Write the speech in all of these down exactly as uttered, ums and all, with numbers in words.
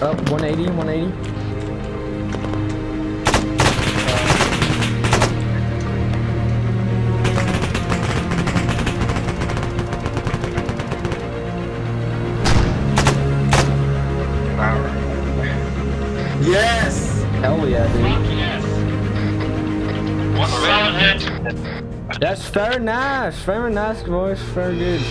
Up, one eighty, one eighty. Power. Yes! Hell yeah, dude. Yes. One round hit. That's very nice, very nice, boys, very good.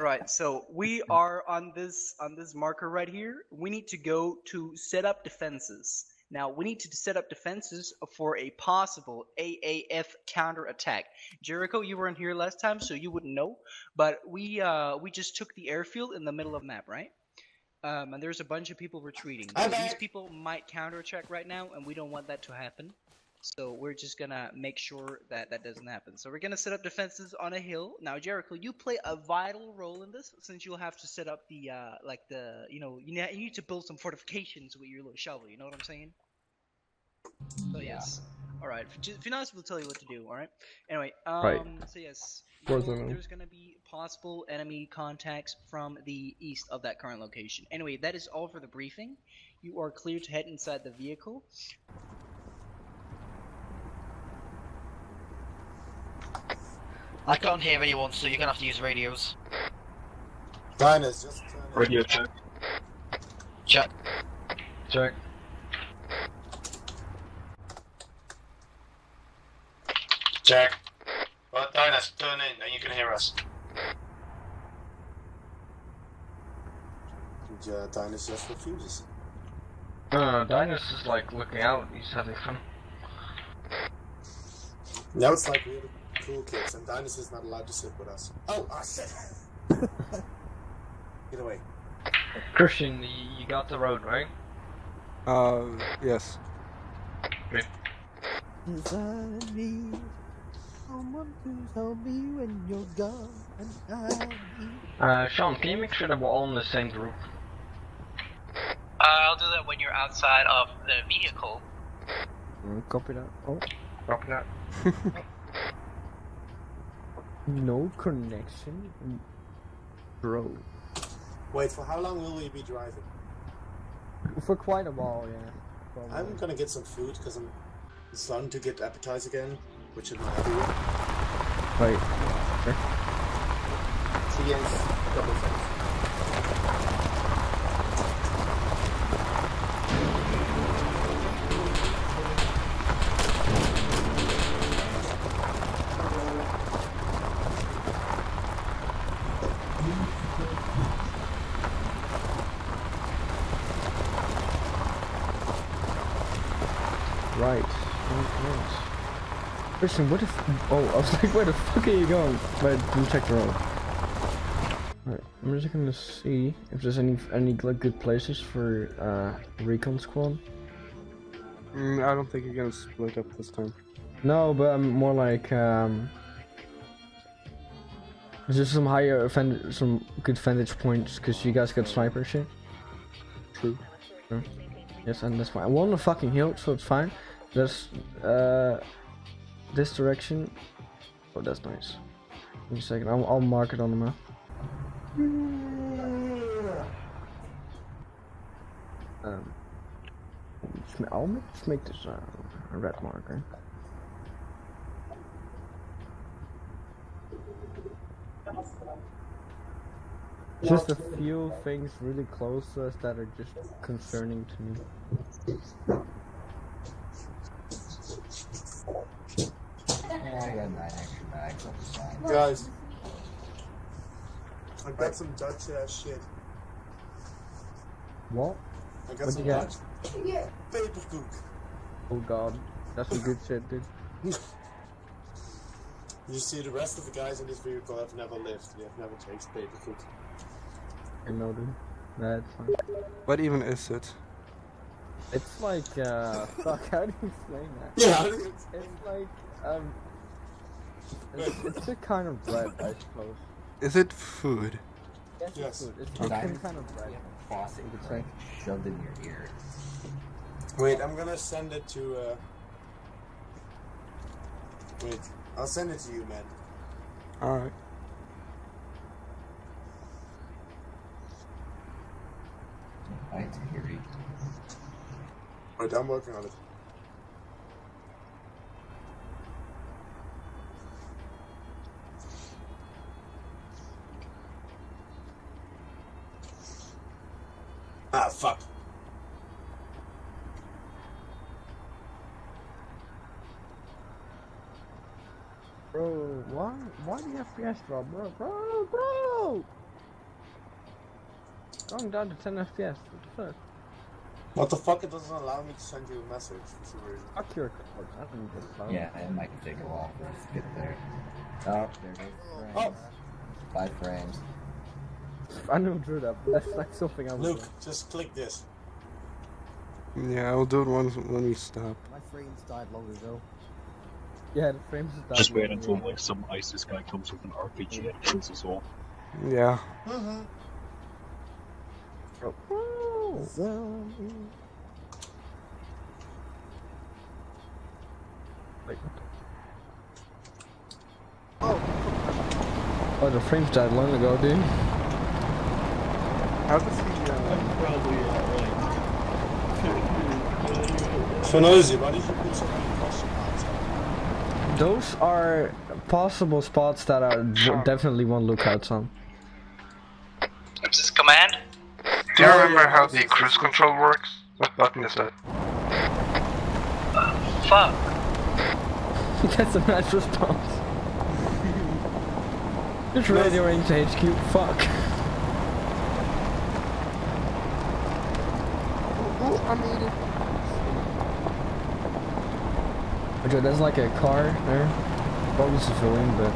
Right, so we are on this on this marker right here. We need to go to set up defenses. Now we need to set up defenses for a possible A A F counterattack. Jericho, you weren't here last time, so you wouldn't know. But we uh, we just took the airfield in the middle of map, right? Um, and there's a bunch of people retreating. So these people might counterattack right now, and we don't want that to happen. So we're just gonna make sure that that doesn't happen. So we're gonna set up defenses on a hill. Now, Jericho, you play a vital role in this, since you'll have to set up the uh, like the you know you need to build some fortifications with your little shovel. You know what I'm saying? So yes. Yeah. All right. Finazi will tell you what to do. All right. Anyway. Um, right. So yes. You know, there's gonna be possible enemy contacts from the east of that current location. Anyway, that is all for the briefing. You are clear to head inside the vehicle. I can't hear anyone, so you're gonna have to use radios. Dinus, just radio check. Check. Check. Check. Well, Dinus, turn in, and you can hear us. Uh, Dinus just refuses. No, no, no, Dinus is like looking out. He's having fun. Now it's like really cool kids, and Dynast is not allowed to sit with us. Oh, I said that! Get away. Kristian, you got the road, right? Uh, yes. Great. Inside me, someone who's helped me when you're gone, and I need... Uh, Sean, can you make sure that we're all in the same group? Uh, I'll do that when you're outside of the vehicle. Mm, copy that. Oh. Copy that. No connection, bro. Wait, for how long will we be driving? For quite a while, yeah. Probably. I'm gonna get some food because I'm starting to get appetized again, which I'm happy with. Right. Okay. See you guys. Double face. Kristian, what the f- oh, I was like, where the fuck are you going? Wait, let me check the road. Alright, I'm just gonna see if there's any any like, good places for uh, recon squad. Mm, I don't think you're gonna split up this time. No, but I'm more like, um... is there some higher, some good vantage points, because you guys got sniper shit? True. Sure. Yes, and that's fine. We're on the fucking hill, so it's fine. That's, uh... this direction. Oh, that's nice. Give me a second. I'll, I'll mark it on the map. Um, I'll make, let's make this uh, a red marker. Just a few things really close to us that are just concerning to me. Guys, I got some Dutch ass shit. What? I got What'd some Dutch yeah. paper cook. Oh god, that's some good shit, dude. You see, the rest of the guys in this vehicle have never lived. They have never tasted paper cook. I know, dude. That's fine. What even is it? It's like, uh, fuck, how do you explain that? Yeah, it's, it's like, um, it's, it's a kind of bread, I suppose. Is it food? Yes, yes. Food. It's okay. Some kind of bread. Faucet, it's like shoved in your ear. Wait, I'm gonna send it to, uh, wait, I'll send it to you, man. Alright. to hear you. Wait, I'm working on it. Ah, fuck. Bro, why, why do you have F P S drop, bro? Bro, bro! Going down to ten F P S, what the fuck? What the fuck? It doesn't allow me to send you a message for some reason. Fuck your card, I don't need this phone. Yeah, it might take a while for us to get there. Oh, there it is. Oh. Five frames. I never drew that, but that's like something I was Luke, doing. Just click this. Yeah, I'll do it once when we stop. My frames died long ago. Yeah, the frames died Just wait until ago. like some ISIS guy comes with an R P G and kills us all. Yeah. Mm-hmm. Oh. Wait. Oh. Oh, the frames died long ago, dude. How does he, uh... I'm probably, uh, like... Phenosi, why did you put so many custom spots? Those are possible spots that are definitely one lookout on. Is this command? Do you remember how the cruise control works? What button is that? Uh, fuck. That's a nice response. Just radioing to H Q, fuck. Okay, there's like a car there. Probably civilian, but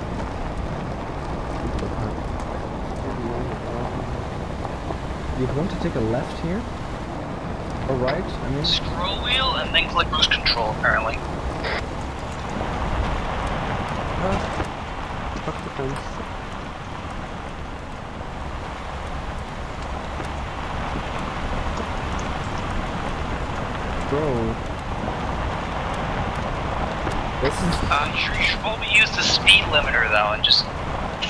you want to take a left here? Or right? I mean, scroll wheel and then click cruise control. Apparently. Uh, fuck the police. Bro. This is... Uh, you should, you should probably use the speed limiter though and just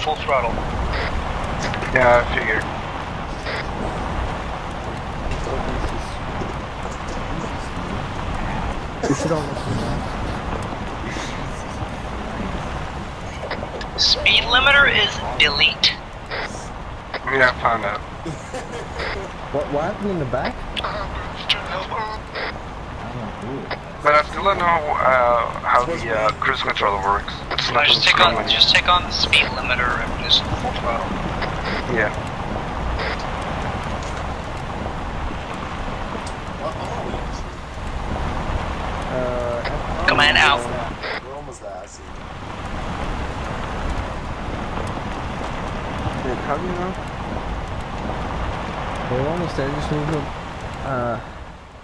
full throttle. Yeah, I figured. Speed limiter is delete. Yeah, I found out. What, what happened in the back? But I still don't know uh, how the uh, cruise control works. It's not just, take on, just take on the speed limiter and just full throttle. Yeah. Uh, Command out. We're almost there, I see. How do you know? We're almost there, just move a, uh,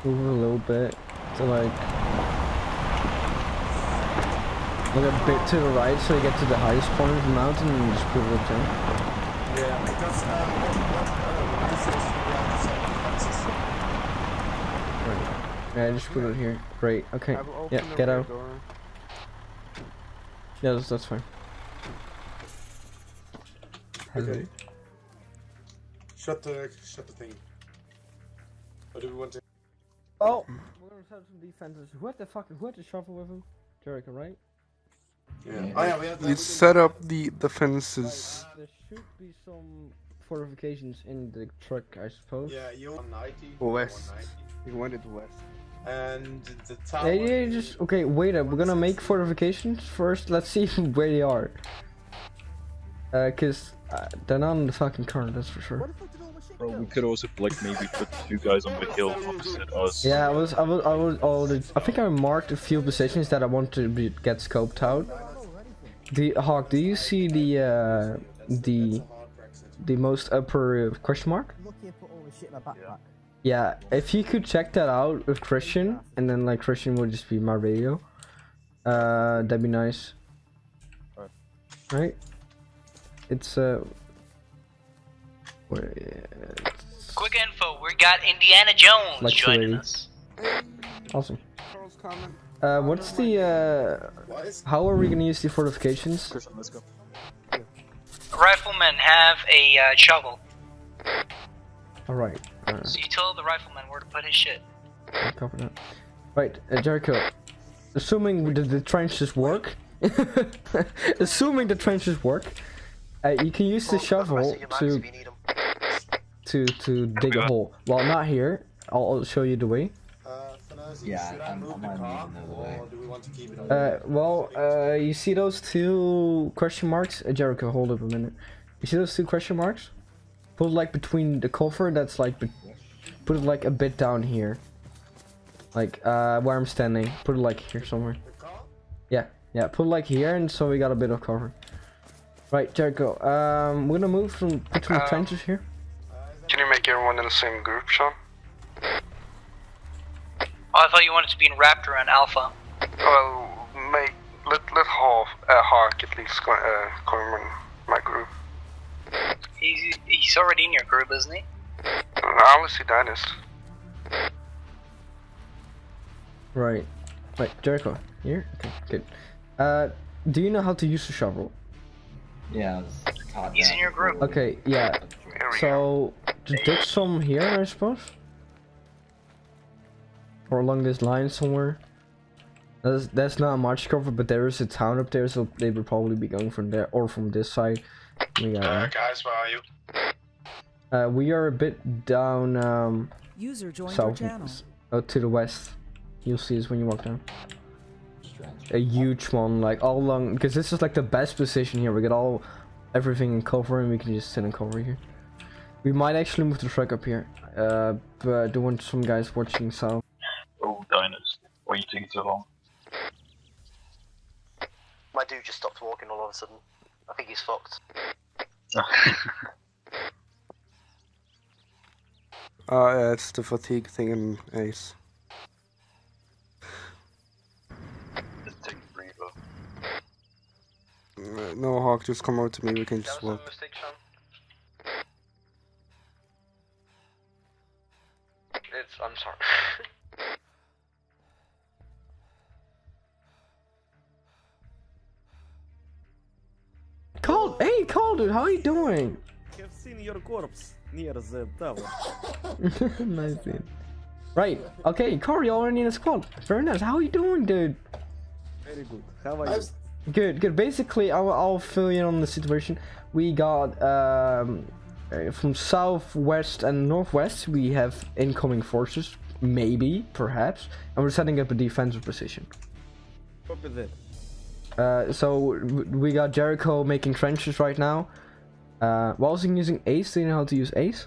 move a little bit. To like, look a bit to the right so you get to the highest point of the mountain and just prove it in. Yeah, because, um, what, what is this? Yeah, just put it here. Great, okay. Yeah, get out. Door. Yeah, that's, that's fine. Okay. Shut the, shut the thing. What do we want to... Oh! We're gonna set up some defenses. Who had the fucking, who had the shovel with him? Jericho, right? Yeah. Yeah. Oh, yeah, we had to, we set up the defenses. Right, uh, there should be some fortifications in the truck, I suppose. Yeah, you west. You wanted west. And the tower. Yeah, yeah, just okay. Wait up. We're gonna make fortifications first. Let's see where they are. Uh, cause uh, they're not on the fucking turn. That's for sure. Bro, we could also like maybe put two guys on the hill opposite us. Yeah, I was, I was, I was. All the, I think I marked a few positions that I want to be, get scoped out. The Hawk, do you see the uh, the the most upper uh, question mark? Yeah, if you could check that out with Kristian, and then like Kristian will just be my radio. Uh, that'd be nice. Right? It's uh. It's... Quick info, we got Indiana Jones like joining us. Awesome. Uh, what's the, uh, how are we gonna use the fortifications? Kristian, let's go. Riflemen have a uh, shovel. Alright. Uh, so you tell the rifleman where to put his shit. Confident. Right, uh, Jericho. Assuming the, the trenches work, assuming the trenches work, uh, you can use the shovel to to to dig a hole. Well, not here. I'll, I'll show you the way. Uh, Finazi, yeah, should I move the car, or do we want to keep it on uh, well, uh, you see those two question marks? Uh, Jericho, hold up a minute. You see those two question marks? Put it like between the cover. That's like, put it like a bit down here. Like, uh, where I'm standing. Put it like here somewhere. Yeah, yeah, put it like here, and so we got a bit of cover. Right, Jericho, um, we're gonna move from between uh, the trenches here. Can you make everyone in the same group, Sean? Oh, I thought you wanted to be in Raptor and Alpha. Well, make, let, let Hawk, uh, Hawk at least go, uh, go in my group. He's, he's already in your group, isn't he? I always see Dynast. Right. Wait, Jericho, here? Okay, good. Uh, do you know how to use the shovel? Yeah, he's in your group. Okay, yeah. So, just dig some here, I suppose? Or along this line somewhere. That's, that's not much cover, but there is a town up there, so they would probably be going from there, or from this side. We got, uh, guys, where are you? Uh, we are a bit down, um, User joined south, channel. Uh, to the west. You'll see this when you walk down. A huge one, like all along, because this is like the best position here. We get all, everything in cover, and we can just sit in cover here. We might actually move the truck up here, uh, but I don't want some guys watching south. Oh, Diners, why are you taking so long? My dude just stopped walking all of a sudden. I think he's fucked. Oh, yeah, it's the fatigue thing in Ace. No, Hawk, just come out to me, we can just walk. It's, I'm sorry. Carl, hey Carl, dude, how are you doing? I have seen your corpse near the tower. Nice, dude. Right, okay, Carl, you're already in a squad. Very nice, how are you doing, dude? Very good, how are you? I've Good, good. Basically, I'll, I'll fill you in on the situation. We got, um, from southwest and northwest, we have incoming forces, maybe, perhaps, and we're setting up a defensive position. Copy that. Uh, so, we got Jericho making trenches right now. Uh, while also using Ace, do you know how to use Ace?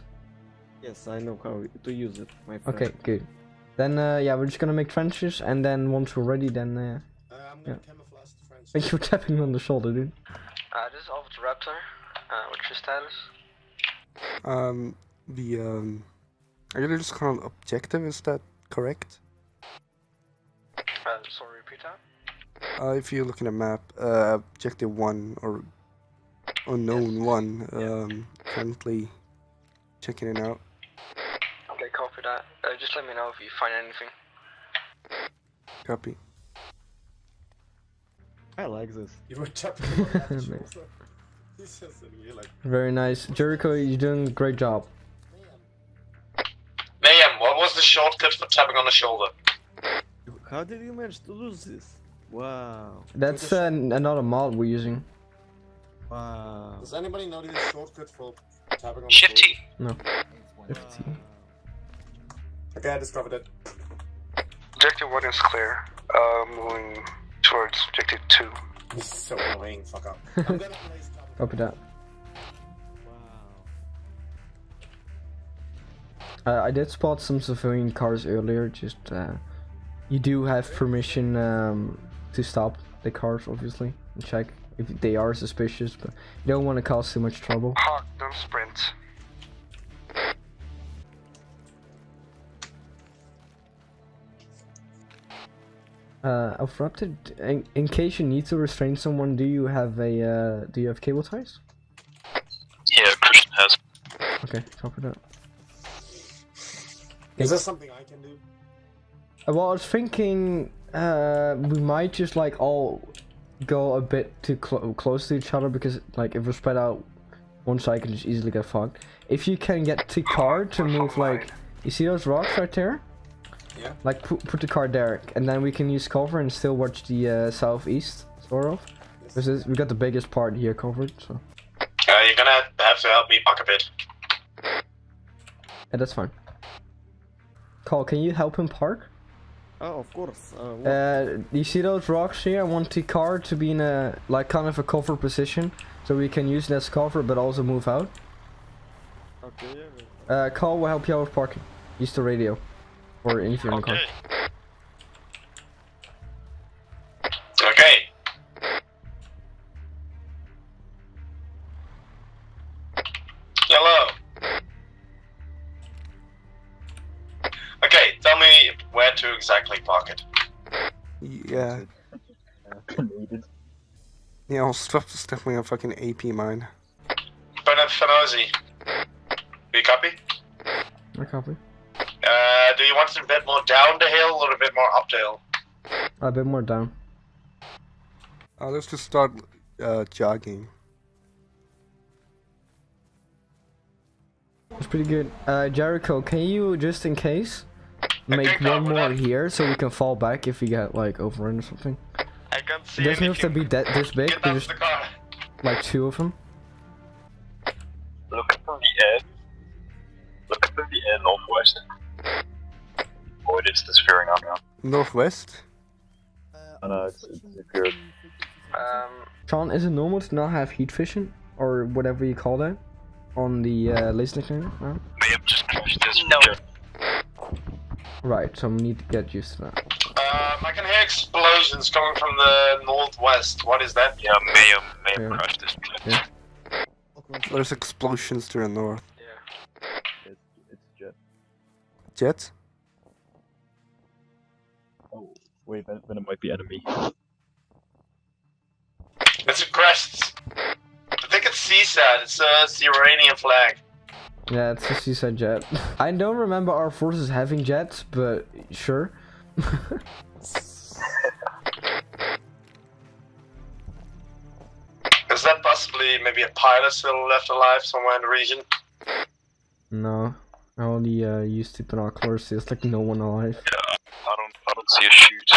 Yes, I know how to use it, my friend. Okay, good. Then, uh, yeah, we're just gonna make trenches, and then once we're ready, then, uh... uh I'm gonna yeah. Thank you for tapping me on the shoulder, dude. Uh, this is Alpha to Raptor. Uh, what's your status? Um, the, um... I gotta just call it objective, is that correct? Uh, sorry, repeat that? Uh, if you're looking at map, uh, objective one, or... Unknown yes. one, um, yeah. Currently checking it out. Okay, copy that. Uh, just let me know if you find anything. Copy. I like this. You were tapping on that nice. He's just like... Very nice. Jericho, you're doing a great job. Mayhem, what was the shortcut for tapping on the shoulder? How did you manage to do this? Wow. That's uh, another mod we're using. Wow. Does anybody know the shortcut for tapping on the shoulder? Shift T. No. Shift T. Okay, I discovered it. Objective one is clear. Uh, moving... towards objective two. This is so annoying, fuck up. I'm gonna place that. Copy that. Wow. Uh, I did spot some civilian cars earlier, just uh, you do have permission um, to stop the cars, obviously, and check if they are suspicious, but you don't want to cause too much trouble. Hawk, don't sprint. Uh, Alpharaptor, in, in case you need to restrain someone, do you have a, uh, do you have cable ties? Yeah, Christian has. Okay, copy that. Is that something I can do? Well, I was thinking, uh, we might just, like, all go a bit too clo close to each other, because, like, if we're spread out, one side can just easily get fogged. If you can get the card to move, like, you see those rocks right there? Yeah. Like, put, put the card there, and then we can use cover and still watch the uh, southeast, sort of. This is, we got the biggest part here covered, so. Uh, you're gonna have to help me buck a bit. Yeah, that's fine. Carl, can you help him park? Oh, of course. Uh, uh, you see those rocks here? I want the car to be in a, like, kind of a cover position, so we can use it as cover, but also move out. Okay, yeah, but... Uh, Carl will help you out with parking. Use the radio. Or anything okay. in the car. Exactly, pocket. Yeah. Yeah, I'll stuff definitely a fucking A P mine. But I'm Finazi. Do you copy? I copy. Uh, do you want it a bit more down the hill or a bit more up the hill? A bit more down. Uh, let's just start uh, jogging. That's pretty good. Uh, Jericho, can you, just in case, make one more here so we can fall back if we get like overrun or something? I can't see. Doesn't have to be that this big. Just like two of them. Look at the air. Look at the air northwest. Oh, it is the sphearing up now. Northwest? I know it's good. Um. Sean, is it normal to not have heat vision or whatever you call that on the uh, listening camera? No? They have just crashed this. No. Right, so we need to get used to that. Um, I can hear explosions coming from the northwest. What is that? Yeah, may have, may have yeah. crushed this place. Yeah. There's explosions to the north. Yeah. It's, it's jet. Jets? Oh, wait, then, then it might be enemy. It's a crest. I think it's Seaside. It's, uh, it's the Iranian flag. Yeah, it's a seaside jet. I don't remember our forces having jets, but sure. Is that possibly maybe a pilot still left alive somewhere in the region? No, I only uh, used to binoculars. There's like no one alive. Yeah, I don't, I don't see a shoot.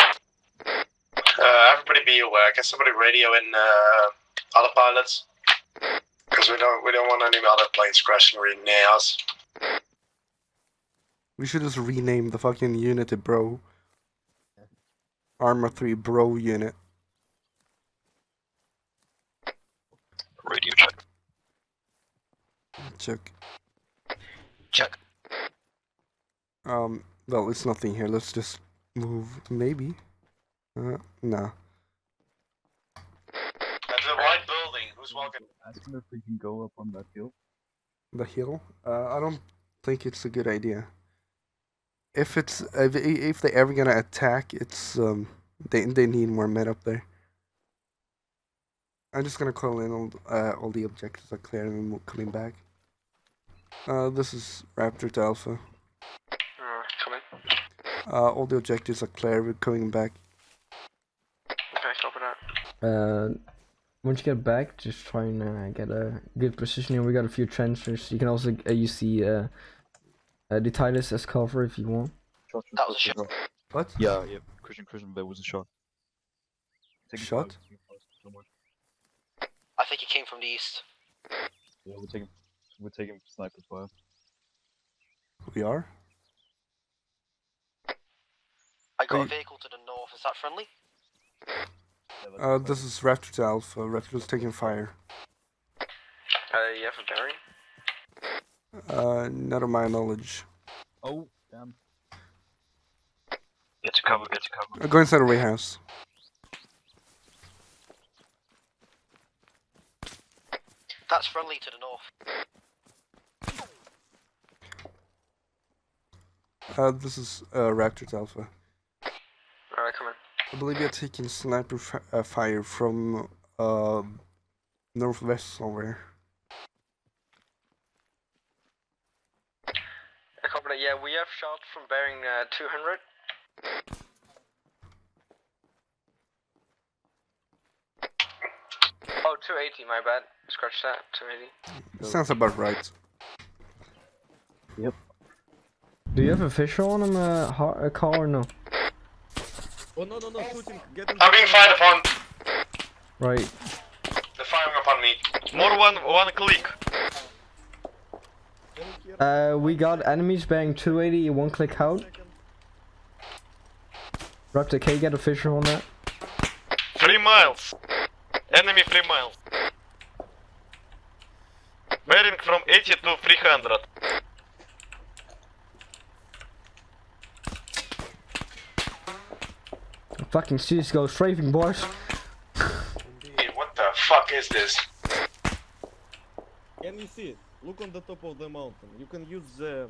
Uh, everybody be aware. Can somebody radio in uh, other pilots? Because we don't, we don't want any other planes crashing right near us. We should just rename the fucking unit to Bro. Armor three Bro unit. Radio check. Check. Check. Um, well, it's nothing here. Let's just move. Maybe. Uh, nah. Walking. Asking if we can go up on that hill. The hill? Uh, I don't think it's a good idea. If it's if, if they're ever gonna attack, it's um they they need more men up there. I'm just gonna call in all uh, all the objectives are clear and then we're coming back. Uh, this is Raptor to Alpha. Uh, coming. Uh, all the objectives are clear. We're coming back. Okay, copy that. Uh. Once you get back, just try and uh, get a good position here. We got a few transfers. You can also uh, use the uh, uh, the Titus as cover if you want. That was a shot. What? Yeah, yeah. Christian, Christian, there was a shot. Take a shot? I think it came from the east. Yeah, we're taking, we're taking sniper fire. We are? I got hey. a vehicle to the north. Is that friendly? Uh, this is Raptor to Alpha. Raptor's taking fire. Uh, you have a bearing? Uh, not of my knowledge. Oh, damn. Get to cover, get to cover. Uh, go inside the warehouse. That's friendly to the north. Uh, this is uh, Raptor to Alpha. Alright, come in. I believe you're taking sniper f uh, fire from uh, northwest somewhere. Yeah, we have shot from bearing uh, two hundred. Oh, two eighty, my bad. Scratch that, two eighty. Sounds about right. Yep. Do you have a fish on him, uh, a car or no? Oh no no no, shoot him, get him. I'm being fired upon. Right. They're firing upon me. More one, one click. Uh, we got enemies bang two eighty, one click out. Raptor, can you get a fisher on that? Three miles. Enemy three miles. Bearing from eighty to three hundred. I'm fucking C S G O strafing, boys. Indeed, what the fuck is this? Can you see it? Look on the top of the mountain. You can use the...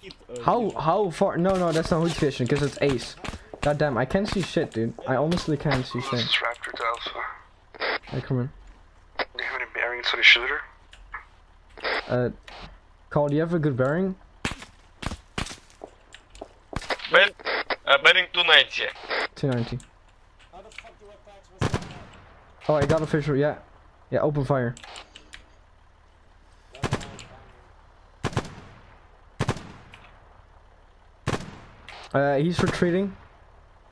Hit, uh, how, how far? No, no, that's not hood fishing, because it's Ace. God damn, I can't see shit, dude. I honestly can't see shit. It's Raptor to Alpha. Hey, come in. Do you have any bearings on the shooter? Uh, Carl, do you have a good bearing? Ben, uh, bearing two ninety. two ninety. Oh, I got a fisher, yeah. Yeah, open fire. Uh, he's retreating.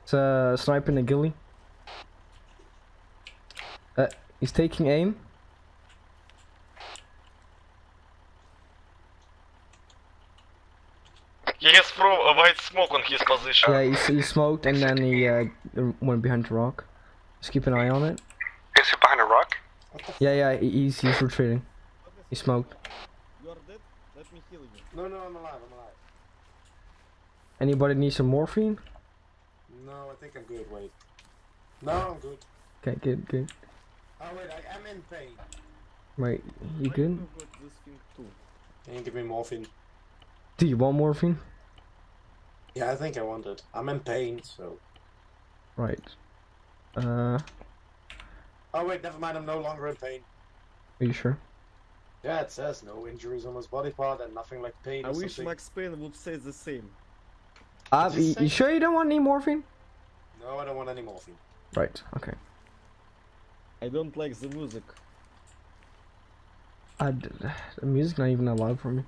It's uh, sniping a ghillie. Uh, he's taking aim. He has thrown a white smoke on his position. Yeah, he, he smoked and then he uh, went behind the rock. Just keep an eye on it. Is he behind a rock? Yeah, yeah, he's, he's retreating. He smoked. You are dead? Let me heal you. No, no, I'm alive, I'm alive. Anybody need some morphine? No, I think I'm good, wait. No, I'm good. Okay, good, good. Oh wait, I, I'm in pain. Wait, you I good? Got this thing too. Can you give me morphine? Do you want morphine? Yeah, I think I want it. I'm in pain, so... Right. Uh... Oh wait, never mind, I'm no longer in pain. Are you sure? Yeah, it says no injuries on his body part and nothing like pain I or wish something. Max Payne would say the same. Uh, you, you sure you don't want any morphine? No, I don't want any morphine. Right, okay. I don't like the music. I d the music's not even allowed for me.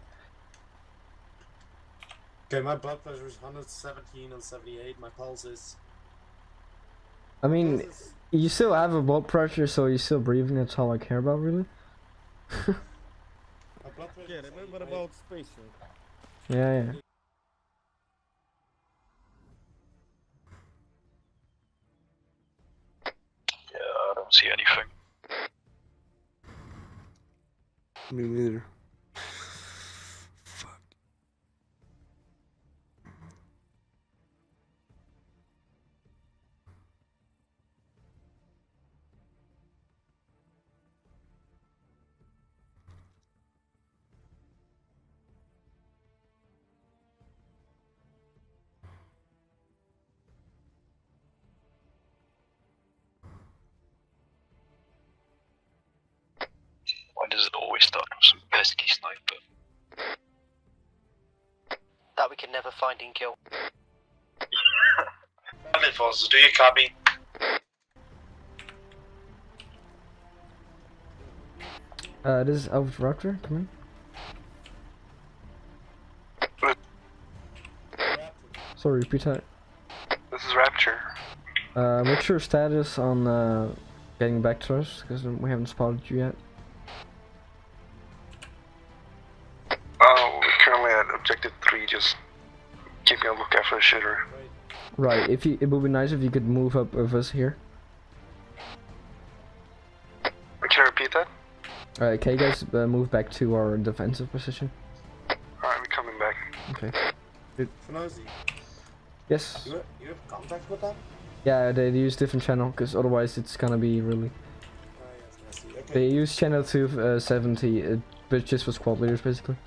Okay, my blood pressure is one seventeen on seventy-eight, my pulse is... I mean, is... you still have a blood pressure, so you're still breathing, that's all I care about, really. My blood pressure yeah, remember eight, about spacing. Yeah, yeah. See anything. Me neither. Fuck. Does it always start from some pesky sniper? That we can never find and kill. Forces, do you copy? Uh, this is Alpha Raptor, come in. Sorry, repeat that. This is Rapture. Uh, make sure status on uh, getting back to us, because we haven't spotted you yet. Shooter. Right, if you, it would be nice if you could move up with us here. Can I repeat that? Alright, can you guys uh, move back to our defensive position? Alright, we're coming back. Okay. Phenosi. Yes? You, you have contact with them? Yeah, they use different channel, because otherwise it's gonna be really... Uh, yes, okay. They use channel two seventy, uh, but just for squad leaders basically.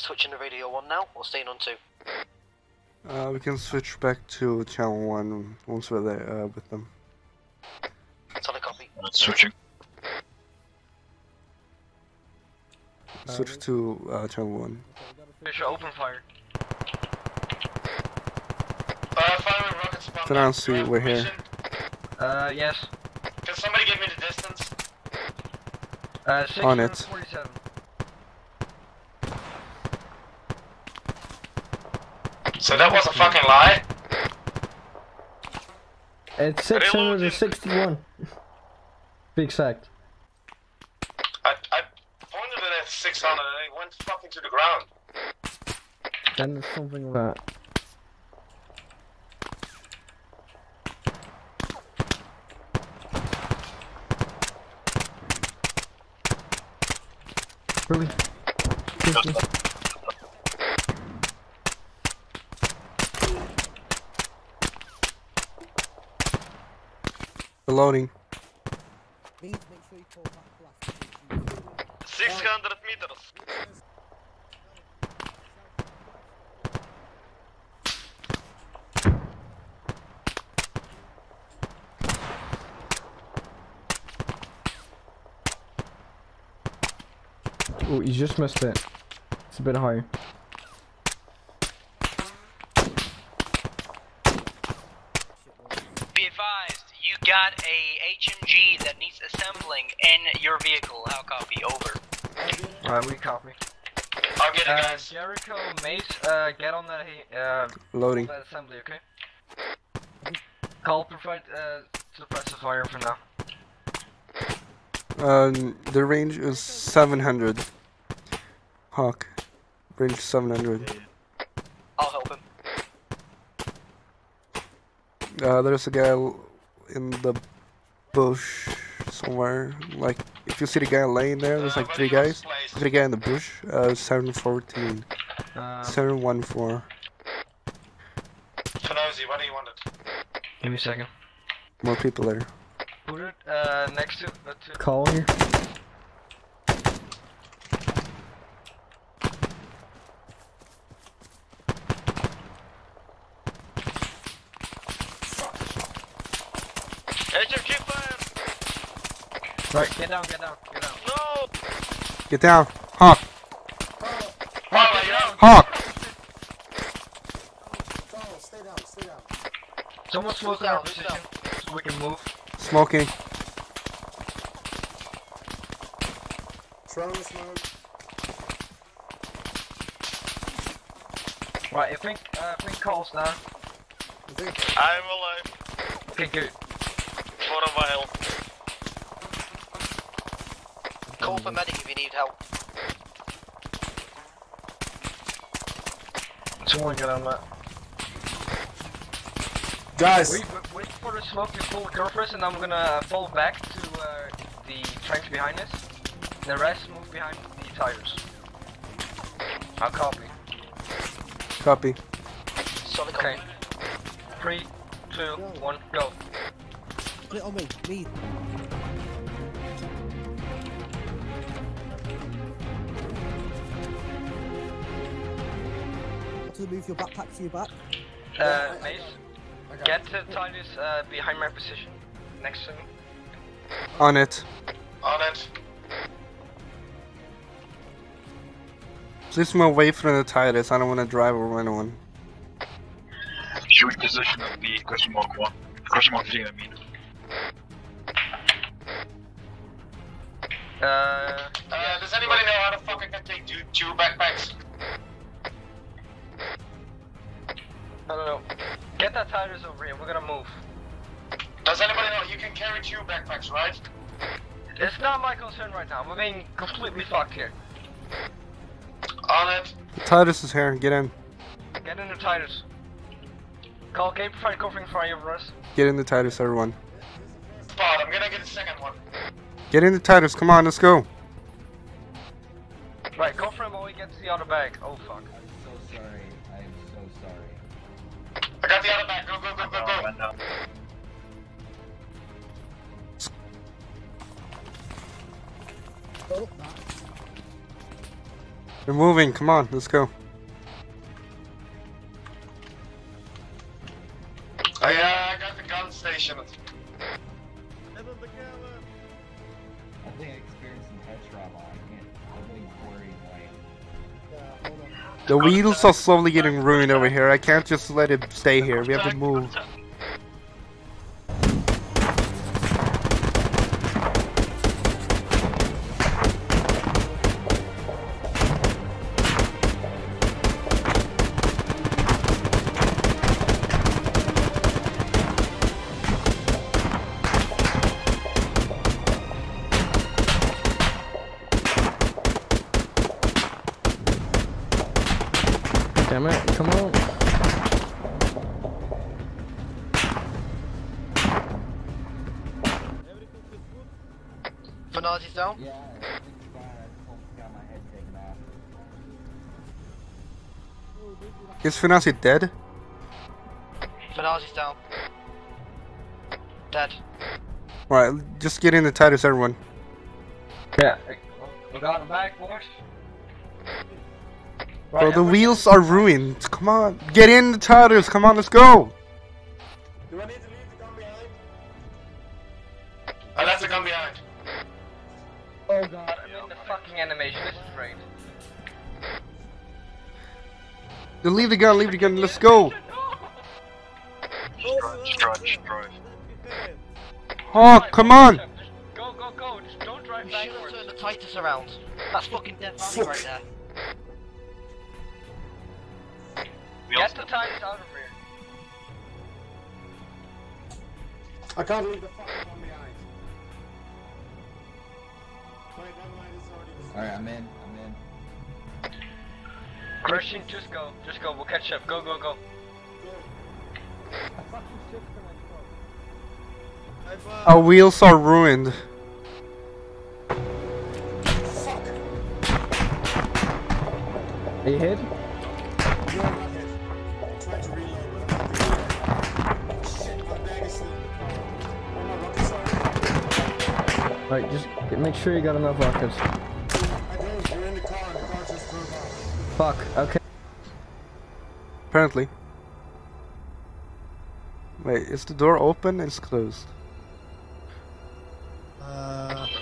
Switching to radio one now, or staying on two? Uh, we can switch back to channel one once we're there uh, with them. Solid copy. Switching. Switch um, to uh, channel one. Fisher, open fire. Uh, fire rocket spawn. Finazi, we're here. Uh, yes. Can somebody give me the distance? Uh, on it. So that was a fucking lie? It's six hundred sixty-one. Big fact. I, I pointed it at six hundred and it went fucking to the ground. Then there's something like that. Really? fifty. Loading. Please make sure you call back last. six hundred meters. Oh, you just missed it. It's a bit high. Be advised, you got a H M G that needs assembling in your vehicle. I'll copy, over. Alright, we copy. I'll get it, uh, guys. Jericho, Mace, uh, get on that, uh, Loading. that assembly, okay? Call provide uh, suppressive fire for now. Um, the range is seven hundred. Hawk, range seven hundred. I'll help him. Uh, there's a guy in the bush somewhere. Like, if you see the guy laying there, there's like three guys. Three guy in the bush. Uh, seven fourteen. Uh, seven one four. Phenosi, what do you want? Give me a second. More people there. Put it uh, next to, uh, to Carl here. Right, get down, get down, get down. No! Get down, Hawk! Oh. Hawk! Hawk! Oh, stay down, stay down. Someone slows down, down so we can move. Smoking. Throw the smoke. Right, I think, uh, I think Carl's down. I'm alive. Okay, good. For a while. Call for medic if you need help. Someone get on that. Guys! Wait, wait, wait for the smoke to full coverage and I'm gonna fall back to uh, the tracks behind us. The rest move behind the tires. I'll copy. Copy. Solid okay. Copy. three, two, one, go. Split on me, lead. To move your backpack to your back. Uh, Mace. Get to Titus uh, behind my position, next to me. On it. On it. Please move away from the Titus, I don't want to drive over anyone. Shoot position of the question mark one. Question mark three, I mean. Uh, uh, does anybody know how the fuck I can take two, two backpacks? I don't know. Get that Titus over here, we're gonna move. Does anybody know you can carry two backpacks, right? It's not my concern right now, we're being completely fucked here. On it. Titus is here, get in. Get in the Titus. Call game for covering fire over us. Get in the Titus, everyone. Spot, I'm gonna get the second one. Get in the Titus, come on, let's go. Right, go for him while we get to the other bag. Oh fuck. I got the other back, go, go, go, go, go! No, no. Oh. They're moving, come on, let's go. Oh yeah, I got the gun station. I think I experienced some head trauma. I'm getting worried, like... The wheels are slowly getting ruined over here. I can't just let it stay here. We have to move. damn it. Come on. Finazi's down? Yeah, I think the guy got my head taken off. Is Finazi dead? Finazi's down. Dead. Alright, just get in the Titus, everyone. Yeah. We got him back, boys. Bro, right, the wheels are ruined. Come on, get in the Titus. Come on, let's go. Do I need to leave the gun behind? I left the gun behind. Oh god, I'm yeah, in the fucking animation. This is great. Then leave the gun, leave the gun. Let's go. Just drive, just drive. Oh, come on. Go, go, go. Just don't drive backwards. You should have turned the Titus around. That's fucking Death Valley right there. Get the Titus out of here. I can't leave the fucking one behind. Wait, that light is already destroyed. Alright, I'm in, I'm in. Christian, just go, just go, we'll catch up. Go, go, go. Our wheels are ruined. Fuck. Are you hit? Alright, just get, make sure you got enough rockets. You're in the car and the car just drove off. Fuck, okay. Apparently. Wait, is the door open? It's closed. Uh.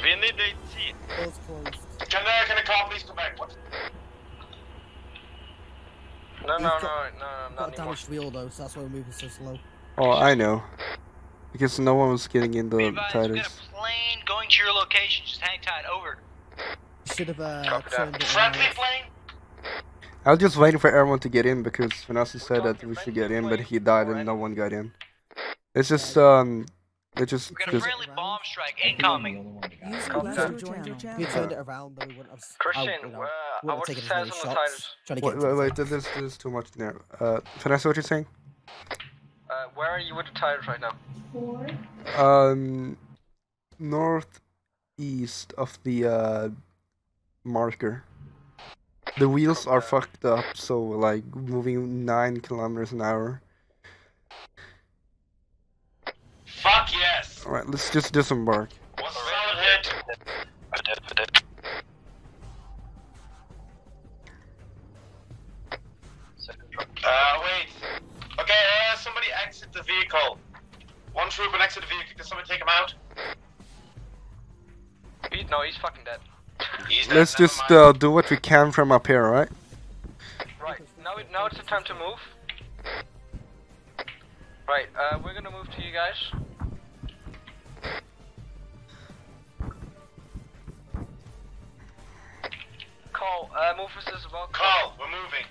We need the tea. It's closed. Can the, can the car please come back? What? No, no, no, no, no, not anymore. Damaged wheel though, so that's why we're moving so slow. Oh, I know. Because no one was getting in the Titus. We got a plane going to your location. Just hang tight. Over. Should have uh. Friendly plane. I was just waiting for everyone to get in because Finazi said that we should get in, but he died and no one got in. It's just um. It's just. We got a friendly bomb strike incoming. You turned it around, though. Kristian, I would have said on the Titus. Wait, wait, wait. This is too much now. Uh, Finazi, what you saying? Uh, where are you with the Titus right now? Four. Um, northeast of the uh, marker. The wheels are fucked up, so like moving nine kilometers an hour. Fuck yes! All right, let's just disembark. What's it? Uh, wait. Okay, uh, somebody exit the vehicle. One troop and exit the vehicle. Can somebody take him out? He, no, he's fucking dead. He's dead. Let's just uh, do what we can from up here, right? Right. Now, it, now it's the time to move. Right. Uh, we're gonna move to you guys. Carl, uh, move us as well. Carl, we're moving.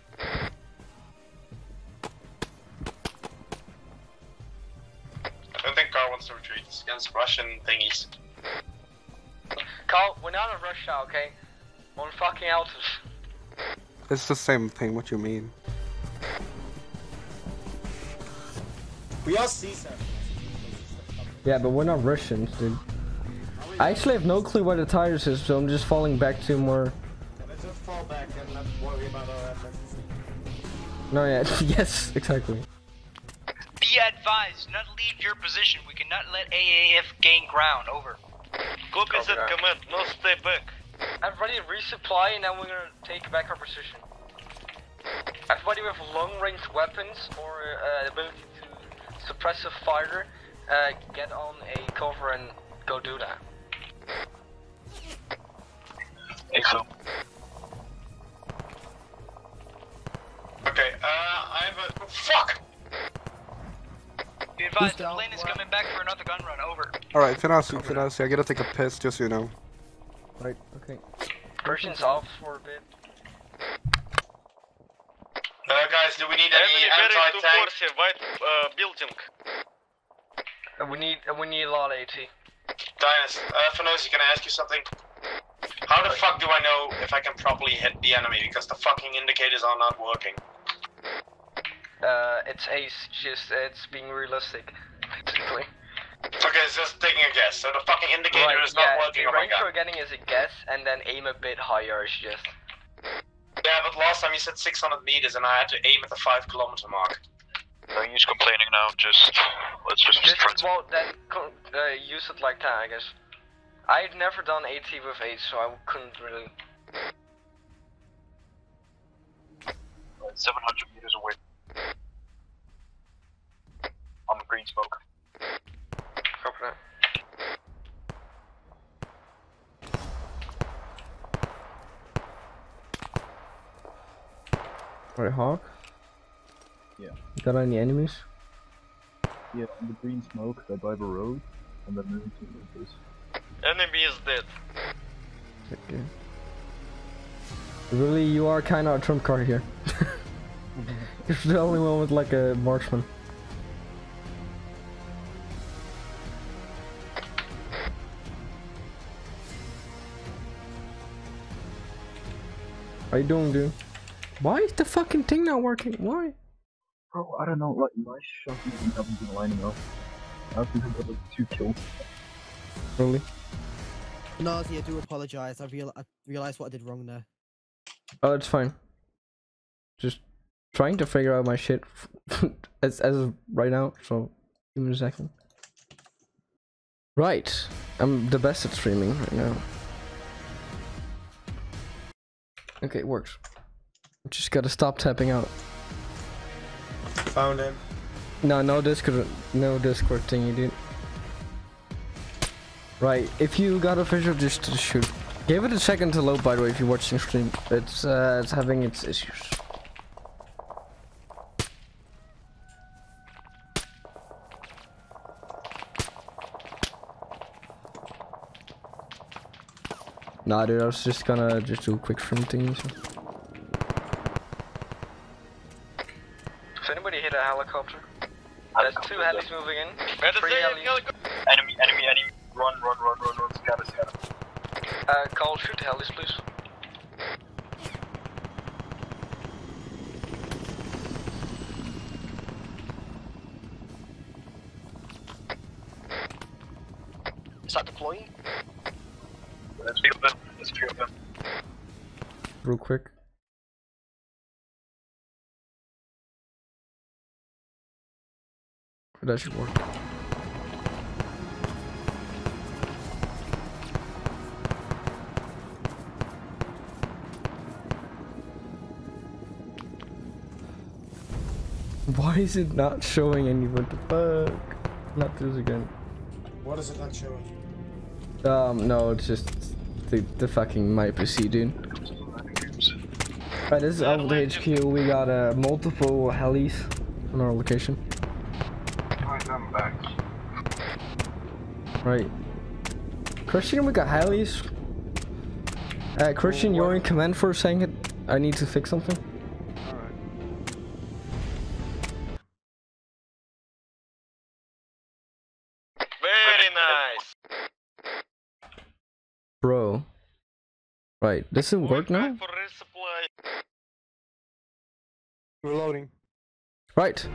I don't think Carl wants to retreat. It's against Russian thingies. Carl, we're not in Russia, okay? We're on fucking Altus. It's the same thing, what you mean? We are Caesar. Yeah, but we're not Russians, dude. I actually have no clue where the Titus is, so I'm just falling back to more. Yeah, let's just fall back and not worry about our efforts. No, yeah, yes, exactly. Be advised, do not leave your position. We cannot let A A F gain ground. Over. Group is in command. No, stay back. I'm ready to resupply, and now we're gonna take back our position. Everybody with long-range weapons or uh, ability to suppressive fire, uh, get on a cover and go do that. Excellent. Okay. Uh, I have a fuck. Be advised, the plane is coming back for another gun run, over. Alright, Finazi, Finazi, I gotta take a piss, just so you know. Right, okay. Christian's off for a bit. Uh, guys, do we need any anti-tank? White uh, building. Uh, we need, uh, we need a lot of AT. Dynast, uh, Phenosi, can I ask you something? How the fuck do I know if I can properly hit the enemy, because the fucking indicators are not working? uh, it's Ace, just, uh, it's being realistic, basically. Okay, it's just taking a guess, so the fucking indicator right, is not yeah, working, oh my god. The range we're getting is a guess, and then aim a bit higher, it's just... Yeah, but last time you said six hundred meters, and I had to aim at the five kilometer mark. No use complaining now, just... Let's just... just well, then, uh, use it like that, I guess. I'd never done AT with Ace, so I couldn't really... seven hundred meters away. On the green smoke. Copy that. Alright, Hawk? Yeah. You got any enemies? Yeah, on the green smoke, they're by the road, and they're moving to the place. Enemy is dead. Okay. Really, you are kind of a trump card here. You're the only one with like a marksman. How you doing, dude? Why is the fucking thing not working? Why? Bro, I don't know, like my shot hasn't been lining up. I've been got like two kills. Really? Finazi, I do apologize. I, real I realized what I did wrong there. Oh, it's fine. Just trying to figure out my shit as as of right now, so give me a second. Right, I'm the best at streaming right now. Okay, it works. Just gotta stop tapping out. Found him. No, no Discord, no Discord thingy, dude. Right, if you got a visual, just shoot. Give it a second to load, by the way, if you're watching stream. It's uh, it's having its issues. Nah, dude, I was just gonna just do a quick stream thing. So. Does anybody hit a helicopter? There's two helis moving in. Three helis. Enemy, enemy, enemy. Run, run, run, run, run. Scatter, scatter. Uh, Carl, shoot the helis, please. Is that deploying? Let's pick them. Let's pick them. Real quick. That should work. Why is it not showing any? What the fuck? Not this again. What is it not showing? Um, no, it's just the, the fucking my P C, dude. Alright, this is out of the H Q. We got uh, multiple helis on our location. Alright, I'm back. Right. Kristian, we got helis. Uh, Kristian, oh, you're in command for a second. I need to fix something. Bro. Right, does it work now? Reloading. Right.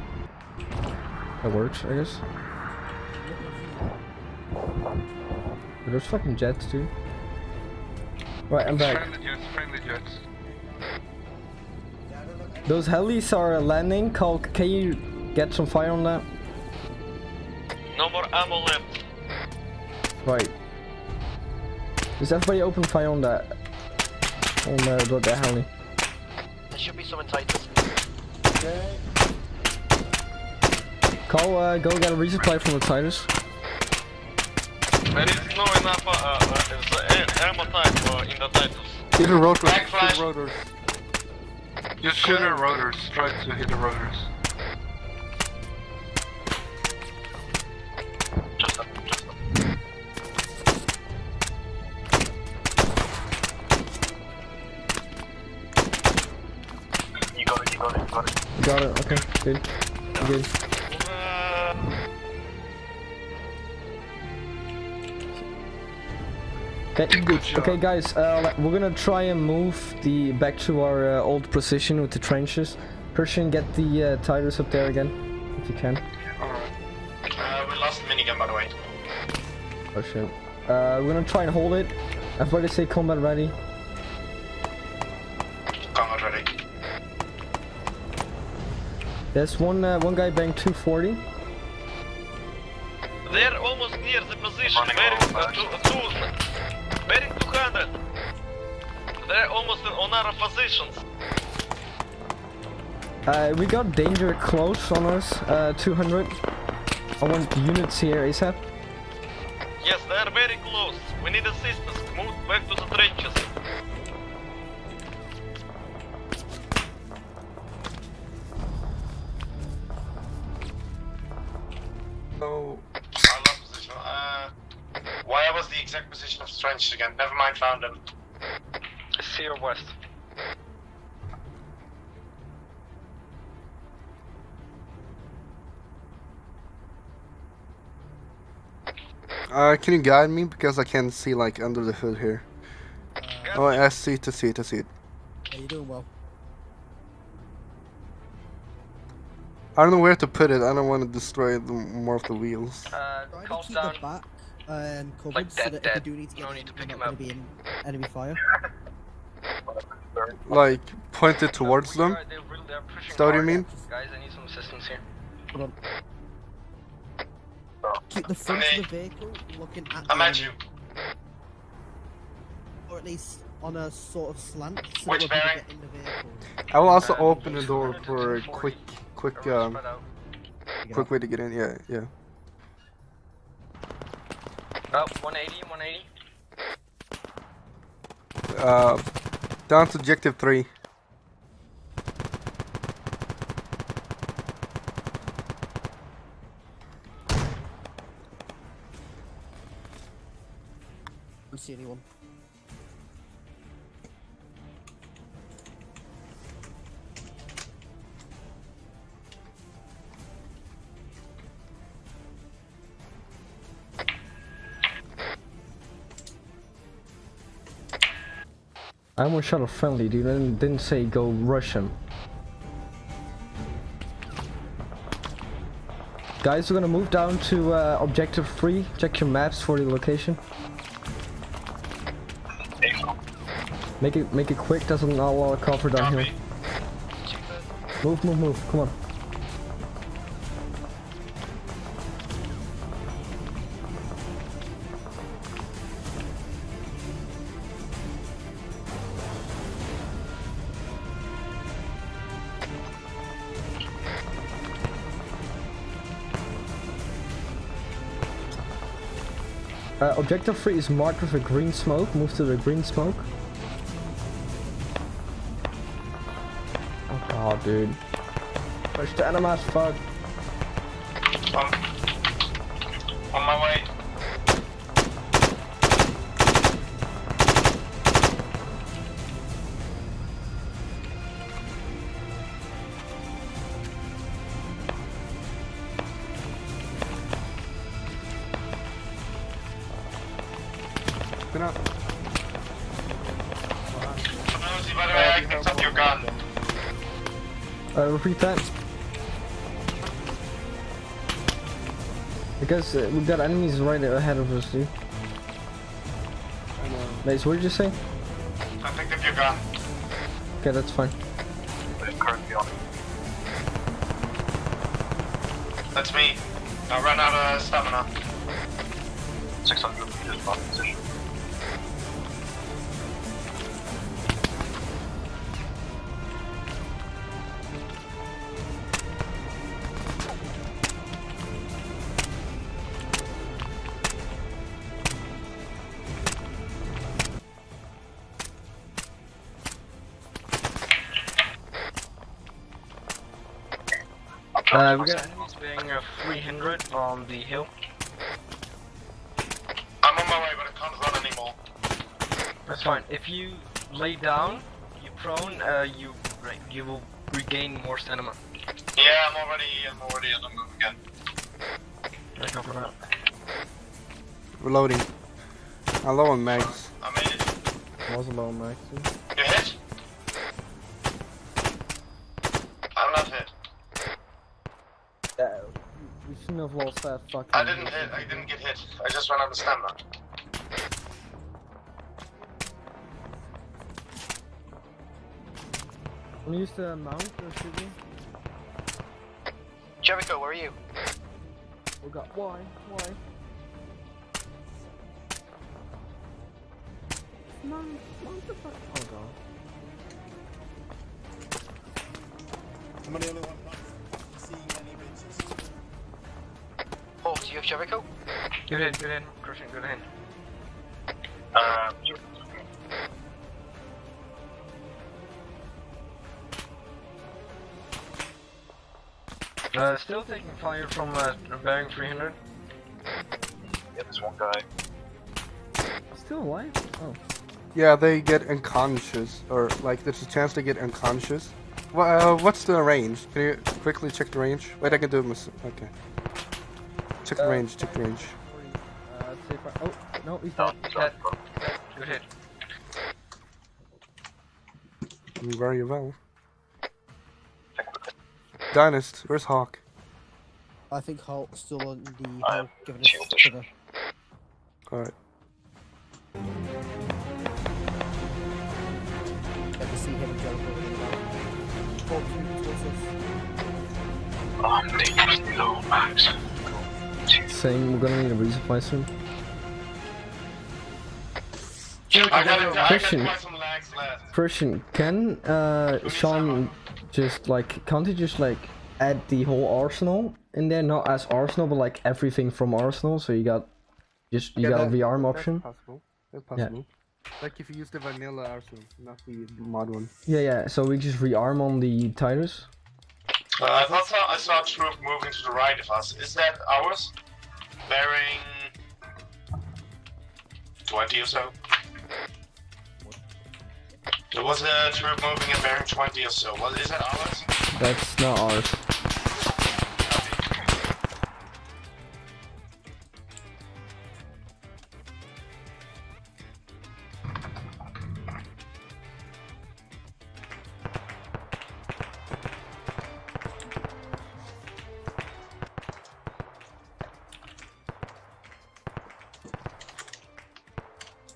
That works, I guess. Are those fucking jets, dude? Right, I'm back. Friendly jets, friendly jets. Those helis are landing. Carl, can you get some fire on that? No more ammo left. Right. Does everybody open fire on that? Oh no, got that heli. There should be someone Titus. Okay. Carl, uh, go get a resupply from the Titus. There is no enough uh, uh, ammo type uh, in the Titus. Hit the rotors, hit the rotors. Just shoot the rotors, try to hit the rotors. Got it, okay, good. Good. Uh, okay, good. Okay, guys, uh, we're gonna try and move the back to our uh, old position with the trenches. Kristian, get the uh, Titus up there again, if you can. Alright. Uh, we lost the minigun, by the way. Oh shit. Uh, we're gonna try and hold it. Everybody say combat ready. Combat ready. There's one uh, one guy banged two forty. They're almost near the position, bearing uh, two, two, bearing two hundred. They're almost in, on our positions. Uh, we got danger close on us, uh, two hundred. I want units here ASAP. Yes, they are very close. We need assistance. Move back to the trenches. So, I lost position. Uh, where was the exact position of the trenches again? Never mind, found them. Sea or west. Uh, can you guide me? Because I can't see, like, under the hood here. Uh, oh, I see it, I see it, I see it. Yeah, you're doing well. I don't know where to put it. I don't want to destroy the, more of the wheels. Uh, Try to keep down. The back um, covered like that, so that, that if you do need to get no need to pick him up. Be in enemy fire. Like, point it towards no, them? Are, they're, they're is that what you mean? Guys, I need some assistance here. Hold on. Keep the front okay. of the vehicle looking at I'm the at you. Or at least on a sort of slant so Which that we'll be in the vehicle. I will also um, open the door for a quick, quick, um, quick way to get in, yeah, yeah. Oh, one eighty, one eighty. Uh, down to objective three. See anyone? I almost shot a friendly dude and didn't say go rush him. Guys, we're gonna move down to uh, objective three. Check your maps for the location. Make it, make it quick. Doesn't allow a lot of cover down here. Move, move, move. Come on. Uh, objective three is marked with a green smoke. Move to the green smoke. Oh, dude. Push the enemy as fuck. Um, on my way. Good up. Phenosi, by the way, I picked up your gun. Uh, repeat that. Because uh, we've got enemies right ahead of us, dude. I know. Mace, what did you say? I picked up your gun. Okay, that's fine. Currently on. That's me. I ran out of stamina. six hundred meters from position. Uh, we got animals being uh, three hundred on the hill. I'm on my way, but I can't run anymore. That's fine. If you lay down, you're prone, uh, you you will regain more stamina. Yeah, I'm already, I'm already on the move again. I cover that. Reloading. I'm low on mags. I made it. I was low on mags. You hit? I'm couldn't have lost that fucking... I didn't hit, I didn't get hit. I just ran out of stamina. Can we use the mount or should we? Jericho, where are you? We got why? Why? Mount, mount the fuck. Oh god. I'm the only one not seeing any bitches. Paul, do you have Jericho? Good in, good in. Kristian, good in. Uh, Uh, still taking fire from uh, bearing three hundred. Yeah, there's one guy. Still alive? Oh. Yeah, they get unconscious, or like there's a chance they get unconscious. Well, uh, what's the range? Can you quickly check the range? Wait, I can do it myself. Okay. Check the uh, range. Check the range. Uh, oh no, he's not. Good hit. Very well. Dynast, where's Hawk? I think Hawk's still on the uh, giving us cover. Alright. I can see him and Jericho really well. I'm dangerously low, Max. Saying we're gonna need a resupply soon. Kristian, Kristian, can uh, Sean just like, can't he just like add the whole arsenal in there, not as arsenal but like everything from arsenal, so you got just you yeah, got that, a V R M option? That's possible. That's possible. Yeah. Like if you use the vanilla arsenal, not the mod one. Yeah, yeah. So we just rearm on the Titus. Uh, I thought so, I saw a troop moving to the right of us. Is that ours? Bearing twenty or so. There was a troop moving in bearing twenty or so. What, is that ours? That's not ours.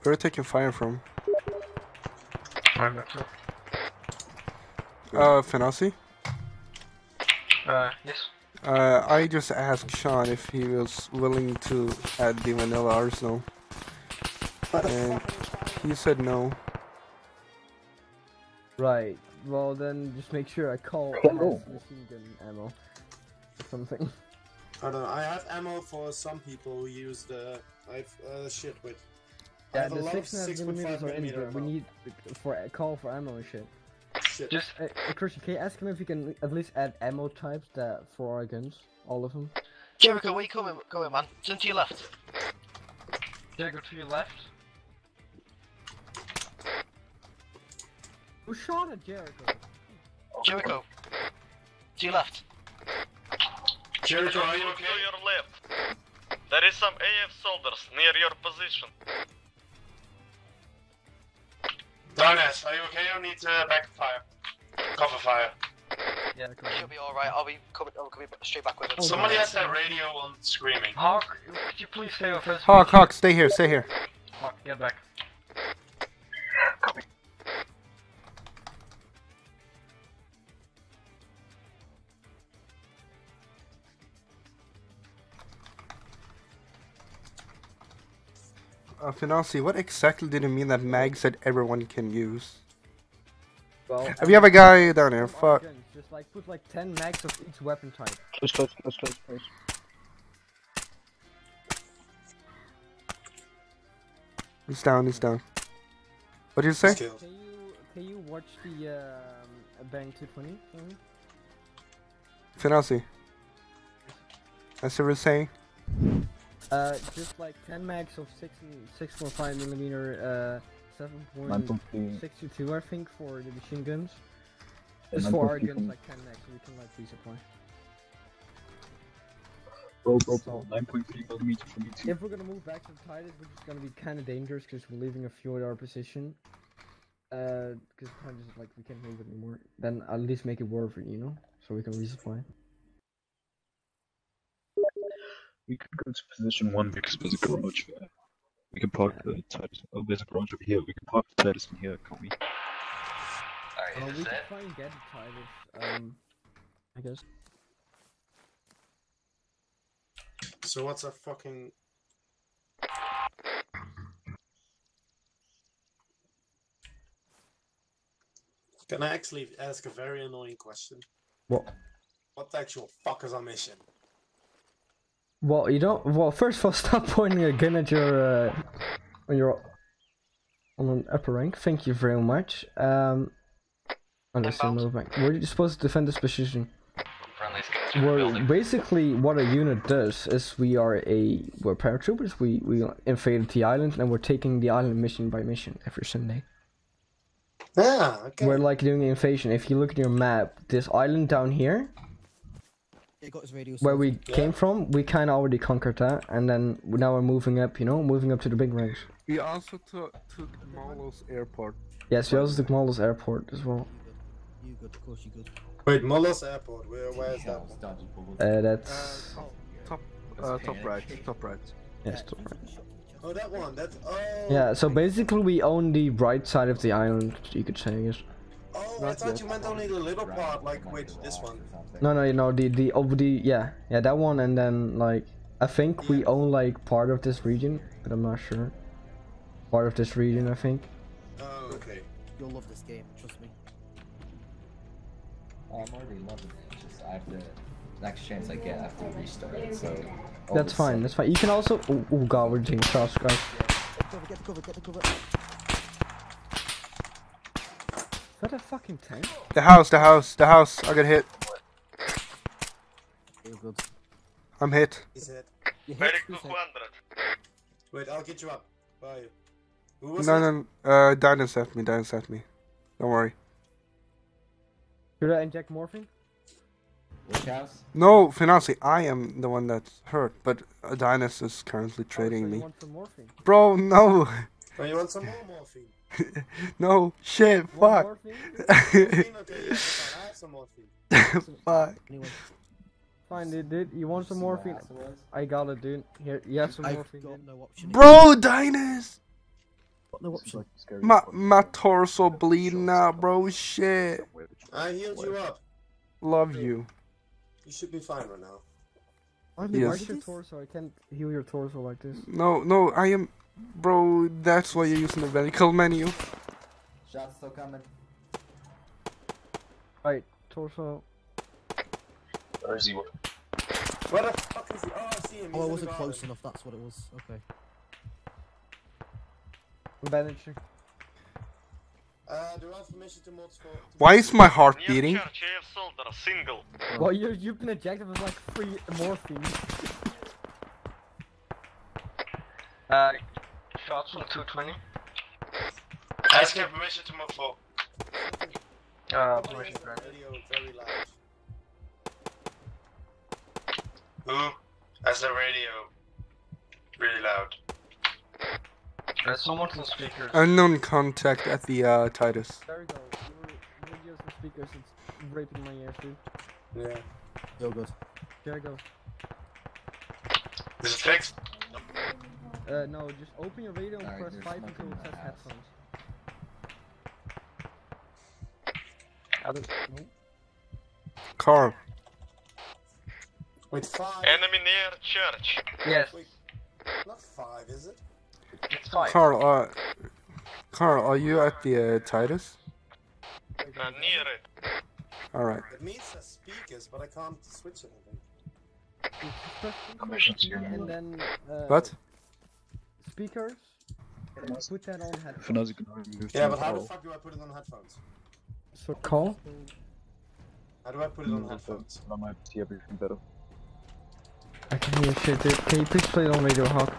Where are you taking fire from? Uh, Phenosi? Uh, yes? Uh, I just asked Sean if he was willing to add the vanilla arsenal. And he said no. Right, well then just make sure I call oh. machine gun ammo. Or something. I don't know, I have ammo for some people who use the... I have uh, shit with. Yeah, the six point five millimeters already, but we need for a call for ammo and shit. Shit. Just, uh, Kristian, can you ask him if you can at least add ammo types that for our guns? All of them? Jericho, where you coming, going, man? Turn to your left. Jericho, to your left. Who shot at Jericho? Jericho, to your left. Jericho, are you okay? To your left. There is some A F soldiers near your position. Dynast, are you okay? I need to uh, back fire. Cover fire. Yeah, come on. She'll be alright, I'll be coming, I'll be straight back with it. Oh, somebody has that radio on screaming. Hawk, could you please stay with us? Hawk, Hawk, stay here, stay here. Hawk, get back. Copy. Uh, Finazi, what exactly did it mean that Mag said everyone can use? Well, we have a guy down here, fuck. Guns, just like put like ten mags of each weapon type. Close, close, close, close, close. He's down, he's down. What did you say? Can you, can you watch the um, Bang two twenty? Finazi, that's what we're saying. Uh, just like ten mags of six point five millimeter, uh, seven point six two I think for the machine guns. Just for our guns, like ten mags, so we can like resupply. Roll, roll, roll, nine point three millimeters for me too. If we're gonna move back to the Titus, which is gonna be kinda dangerous because we're leaving a few at our position. Uh, because the Titus is like, we can't move it anymore. Then at least make it worth it, you know? So we can resupply. We could go to position one because there's a garage there. We can park the Titus. Oh, there's a garage over here. We can park the Titus in here, can't we? Alright, oh, we can try and get the Titus, um, I guess. So what's a fucking... Can I actually ask a very annoying question? What? What the actual fuck is our mission? Well, you don't. Well, first of all, stop pointing a gun at your, uh, on your, on an upper rank. Thank you very much. Um, unless you're lower rank, we're supposed to defend this position. Well, basically, what a unit does is we are a we're paratroopers. We we invaded the island and we're taking the island mission by mission every Sunday. Ah, okay. We're like doing an invasion. If you look at your map, this island down here, it got his radio where we yeah. came from, we kind of already conquered that, and then now we're moving up. You know, moving up to the big ranks. We also took Molo's airport. Yes, we also took Molo's airport as well. You good? Of course, you good. Wait, Molo's airport. Where? Where is that? Uh, that's uh, top, uh, top right, top right. Yes, top right. Oh, that one, that's... Oh! Yeah, so basically we own the right side of the island, you could say, I guess. Oh, I thought you meant only the little part, like, wait, this one. No, no, you know, the, the, over the, yeah, yeah, that one, and then, like, I think yeah. we own, like, part of this region, but I'm not sure. Part of this region, I think. Oh, okay. You'll love this game, trust me. Oh, I'm already loving it, just, I have to... Next chance I get, I have to restart it, so... That's fine, that's fine. You can also... Oh, oh god, we're taking shots, guys. Get the cover, get the cover, get the cover. Is that a fucking tank? The house, the house, the house. I got hit. You're good. I'm hit. He's hit. Very good one, bro. Wait, I'll get you up. Bye. Who was No, it? no, uh, Dynast at me, Dynast at me. Don't worry. Should I inject morphine? Which house? No, Finazi, I am the one that's hurt, but Dynast is currently trading oh, so me. Want some morphine? Bro, no! Oh, you want some more morphine? No, shit, more fuck! Morphine? Morphine? Okay, yeah, I have some morphine. Fuck. Fine, dude, dude, you want some morphine? I got it, dude. Here, you have some I've morphine. Got no option bro, Dynast! No option. My, my torso bleeding out, bro, shit. I healed you up. Love you. You should be fine right now. Why do you yes. your torso? I can't heal your torso like this. No, no, I am... Bro, that's why you're using the vehicle menu. Shots still coming. Right, torso... Where is he? Where the fuck is he? Oh, I see him. He's oh, I wasn't close enough, that's what it was. Okay. I'm bandaging. Uh, do I have permission to mod score? Why is my heart beating? Well, you, you've been ejected with like three morphine. Uh, shots from two twenty. I ask you permission to mod score. Uh, permission granted. Who has the radio really loud? There's someone from speakers. Unknown contact at the uh, Titus. There we go. You were using speakers, it's raping my ear, dude. Yeah. So good. There I go. Is it fixed? Uh, no, just open your radio and press five until it says headphones. I don't know. Carl. Wait, five. Enemy near church. Yes. Wait, not five, is it? It's fine. Carl, uh, Carl, are you at the uh, Titus? Uh, near it. Alright. It means speakers, but I can't switch anything. And then, uh, what? Speakers? Put that on headphones. Yeah, but how the fuck do I put it on headphones? So, Carl? How do I put it on headphones? I might see everything better. I can hear shit, dude. Can you please play it on radio, Hawk?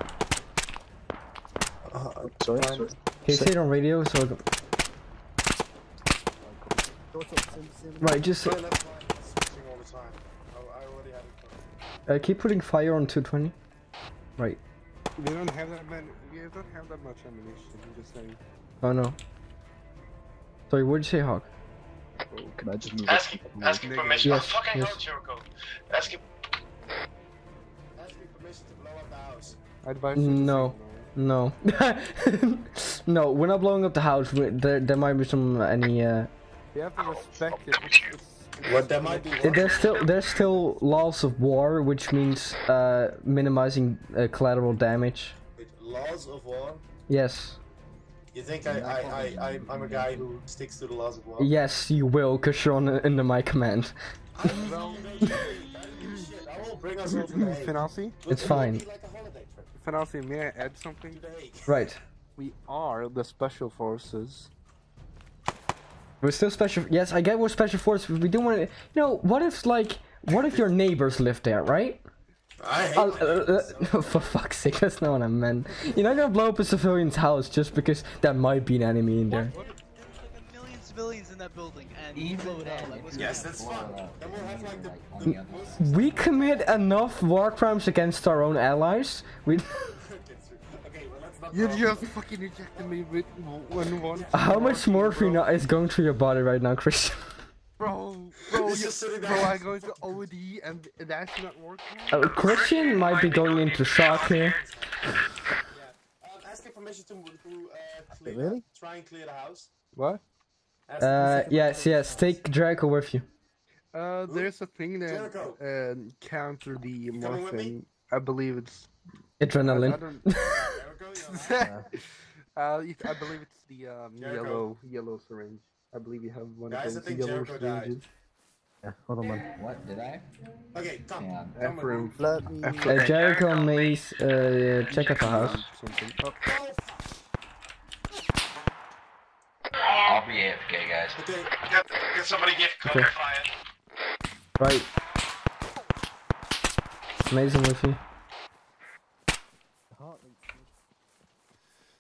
Uh, sorry, sorry. Can you say it on radio so I go... Right, just say... Uh, keep putting fire on two twenty. Right. We don't have that man. We don't have that much ammunition, I'm just saying. Oh no. Sorry, what did you say, Hawk? Oh, can I just move asking, asking permission. Yes, oh, fucking yes. Hell, Jericho. Asking... Asking permission. permission to blow up the house? I'd buy no. No. No, we're not blowing up the house. We're, there, there might be some any. Uh... You have to respect it. It's, it's, what that might be. There's still there's still laws of war, which means uh, minimizing uh, collateral damage. Wait, laws of war? Yes. You think I, I, I, I, I'm a guy who sticks to the laws of war? Yes, you will, because you're on, uh, under my command. I don't give a shit. I won't bring us over to the Hague. Finazi? It's fine. Finazi, may I add something? Right. We are the special forces. We're still special. Yes, I get we're special forces, but we do want to. You know, what if, like, what if your neighbors live there, right? I hate uh, uh, so for fuck's sake, that's not what I meant. You're not gonna blow up a civilian's house just because there might be an enemy in there. What? What? There was like a million civilians in that building and you blow it out. Like, yes, that's fun. Then we'll have like the, the we commit enough war crimes against our own allies. We. You just fucking ejected me with one one. How much morphine is going through your body right now, Christian? Bro, bro, just sitting down. Bro, I'm going to O D and that's not working. Uh, Kristian might be going into shock here. Yeah. Um, asking permission to, to uh, clear, really? Try and clear the house. What? Uh, yes, yes, take Jericho with you. Uh, there's a thing that uh, counter the morphine. I believe it's adrenaline. I, I don't... Jericho, uh, it, I believe it's the um, yellow, yellow syringe. I believe you have one guys, of those yellow syringes. Yeah, hold on, man. What did I? Okay, come. Yeah. Come Ephraim. Let me... Ephraim. Uh, Jericho and Mace, uh, check out the house. Oh. I'll be A F K, guys. Okay. Can somebody get cover okay. Fire? Right. Amazing with you.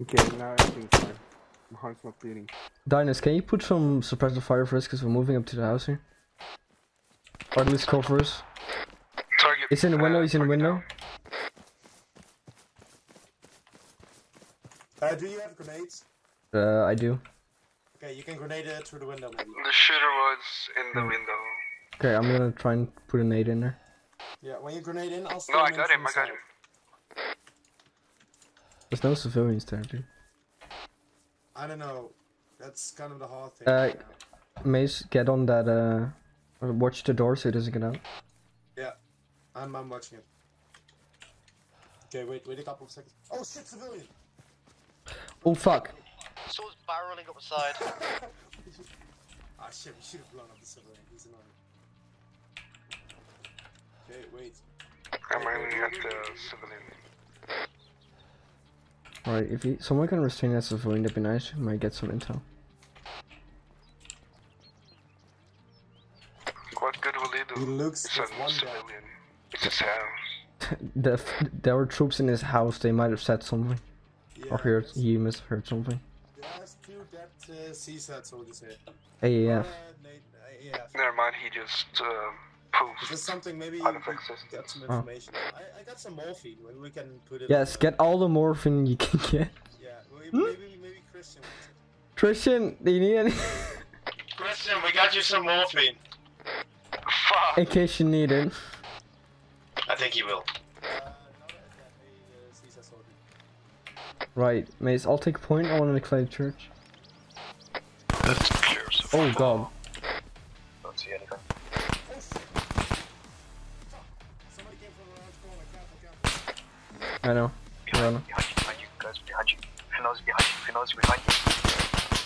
Okay, now everything's fine. My heart's not bleeding. Dynast, can you put some suppressive fire for us because we're moving up to the house here? Or at least cover us. Target. He's in the window, he's in the window. Uh, do you have grenades? Uh, I do. Okay, you can grenade it through the window. Maybe. The shooter was in the window. Okay, I'm gonna try and put a nade in there. Yeah, when you grenade in, I'll stand. No, I got him, I got him. There's no civilians there, dude. I don't know. That's kind of the hard thing. Uh, right Mace, get on that, uh... watch the door so it doesn't get out. Yeah. I'm, I'm watching it. Okay, wait, wait a couple of seconds. Oh shit, civilian! Oh fuck. Someone's barreling up the side. Ah shit, we should've blown up the civilian. He's annoying. Okay, wait. I'm aiming at the civilian. Alright, if he, someone can restrain that civilian, that'd be nice. We might get some intel. What good will he do? He looks it's a one civilian. It's his house. the, there were troops in his house, they might have said something. Yeah, or heard, he must have heard something. There's two dead uh, C SAT soldiers here. A A F. Uh, A A F. Never mind, he just uh, poofed. Is something maybe you got some information? Oh. I, I got some morphine, maybe we can put it yes, on, get uh, all the morphine you can get. Yeah, maybe, hmm? maybe, maybe Kristian wants it. Kristian, do you need any? Kristian, we got you some morphine. Fuck. In case you need it. I think he will. Uh, right, Mace, I'll take point. I want to declare the church. That's clear, so oh god. Don't see anything. I know. Behind you, behind you, guys, behind you. Phenosi, behind you, Phenosi, behind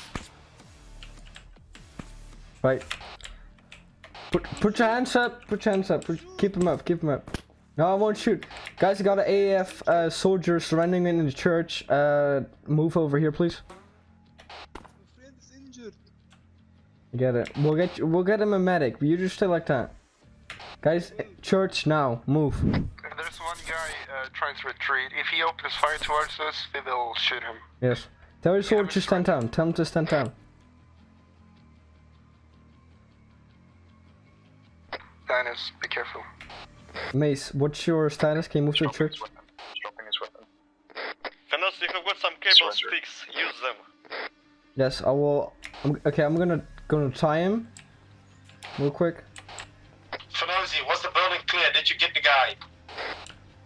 you. Right. Put, put your hands up, put your hands up, put, keep them up, keep them up. No, I won't shoot. Guys, I got an A A F uh, soldier surrounding in the church. Uh, move over here, please. My friend is injured. Get it. We'll get you, we'll get him a medic, but you just stay like that. Guys, church now, move. If there's one guy uh, trying to retreat, if he opens fire towards us, we will shoot him. Yes. Tell your soldier to stand down, tell him to stand down. Dynast, be careful. Mace, what's your status? Can you move to the church? Dropping his weapon. And also, if I've got some cable sticks, use them. Yes, I will. I'm, okay, I'm gonna gonna tie him real quick. Finazi, was the building clear? Did you get the guy?